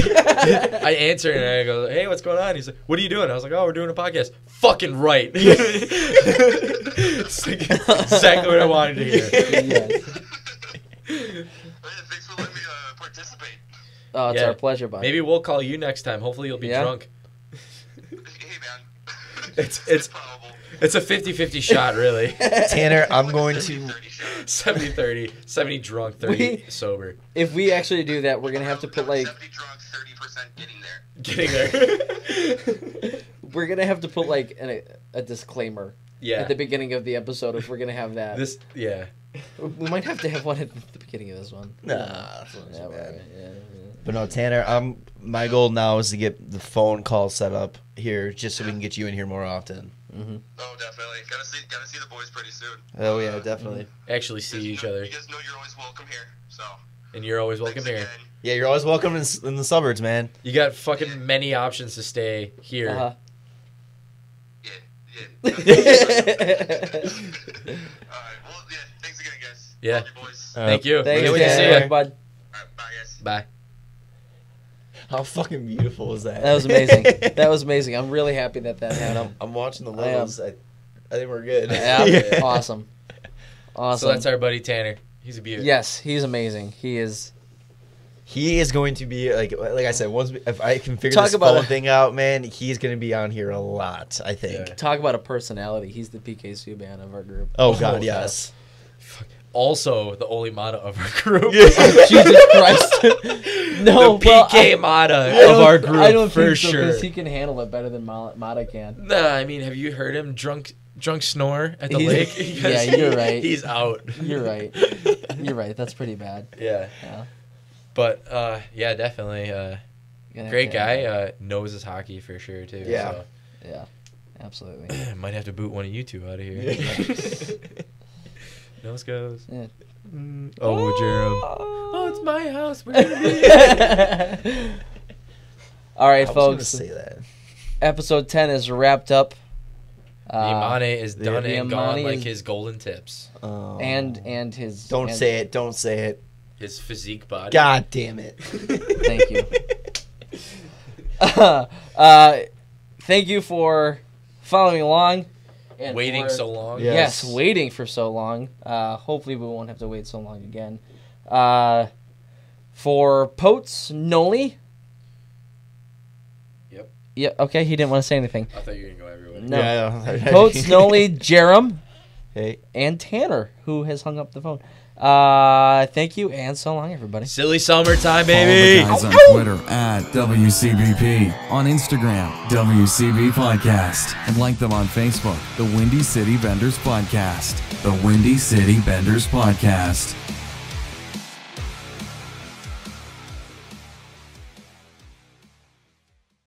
I answer and I go, "Hey, what's going on?" He's like, "What are you doing?" I was like, "Oh, we're doing a podcast." Fucking right. It's like exactly what I wanted to hear. Yes. Thanks for letting me participate. Oh, it's our pleasure, buddy. Maybe we'll call you next time. Hopefully you'll be drunk. Hey, man. It's a 50-50 shot, really. Tanner, I'm like going to 70-30. 70 drunk, 30 sober. If we actually do that, we're going to have to put like 70 drunk, 30% getting there. We're going to have to put like a disclaimer at the beginning of the episode if we're going to have that. We might have to have one at the beginning of this one. Nah. But no, Tanner, my goal now is to get the phone call set up here just so we can get you in here more often. Mm-hmm. Oh, definitely. Gotta see the boys pretty soon. Oh, yeah, definitely. Actually see each other. You guys know you're always welcome here, so. And you're always welcome here. Yeah, you're always welcome in the suburbs, man. You got fucking many options to stay here. Uh-huh. Yeah. All right, well, thanks again, guys. Yeah. Love you, boys. Thank you. Thanks, Tanner. Bye. All right, bye, guys. Bye. How fucking beautiful is that? That was amazing. I'm really happy that happened. I'm watching the levels. I think we're good. Yeah. Awesome. So that's our buddy Tanner. He's a beauty. Yes, he's amazing. He is going to be like I said, once if I can figure this whole thing out, man, he's going to be on here a lot. I think. Yeah. Talk about a personality. He's the P.K. Subban of our group. Oh God, yes. Also, the Olli Maatta of our group. Yeah. Jesus Christ. No, the P.K. Maatta of our group. I don't think so, sure. Because he can handle it better than Maatta can. Nah, I mean, have you heard him drunk snore at the lake? Yeah, you're right. He's out. You're right. That's pretty bad. Yeah. But, yeah, definitely. Great guy. Knows his hockey for sure, too. Yeah. So. Yeah, absolutely. Might have to boot one of you two out of here. Nose goes. Yeah. Oh, Jerome. Oh, it's my house. We're gonna be here. All right, folks. I was gonna say that. Episode 10 is wrapped up. The Amonte is done and gone like his golden tips. And his... Don't say it. Don't say it. His physique body. God damn it. Thank you. Thank you for following along. And waiting for, so long. Yes. Yes, waiting for so long. Hopefully we won't have to wait so long again. For Poetz, Nolly. Yep. Yeah. Okay, he didn't want to say anything. I thought you were going to go everywhere. No. Yeah, Poetz, Nolly, Jerem, hey. And Tanner, who has hung up the phone. Thank you, and so long, everybody. Silly summertime, baby. Follow the guys on Twitter at WCBP, on Instagram, WCB Podcast, and like them on Facebook, The Windy City Benders Podcast. The Windy City Benders Podcast.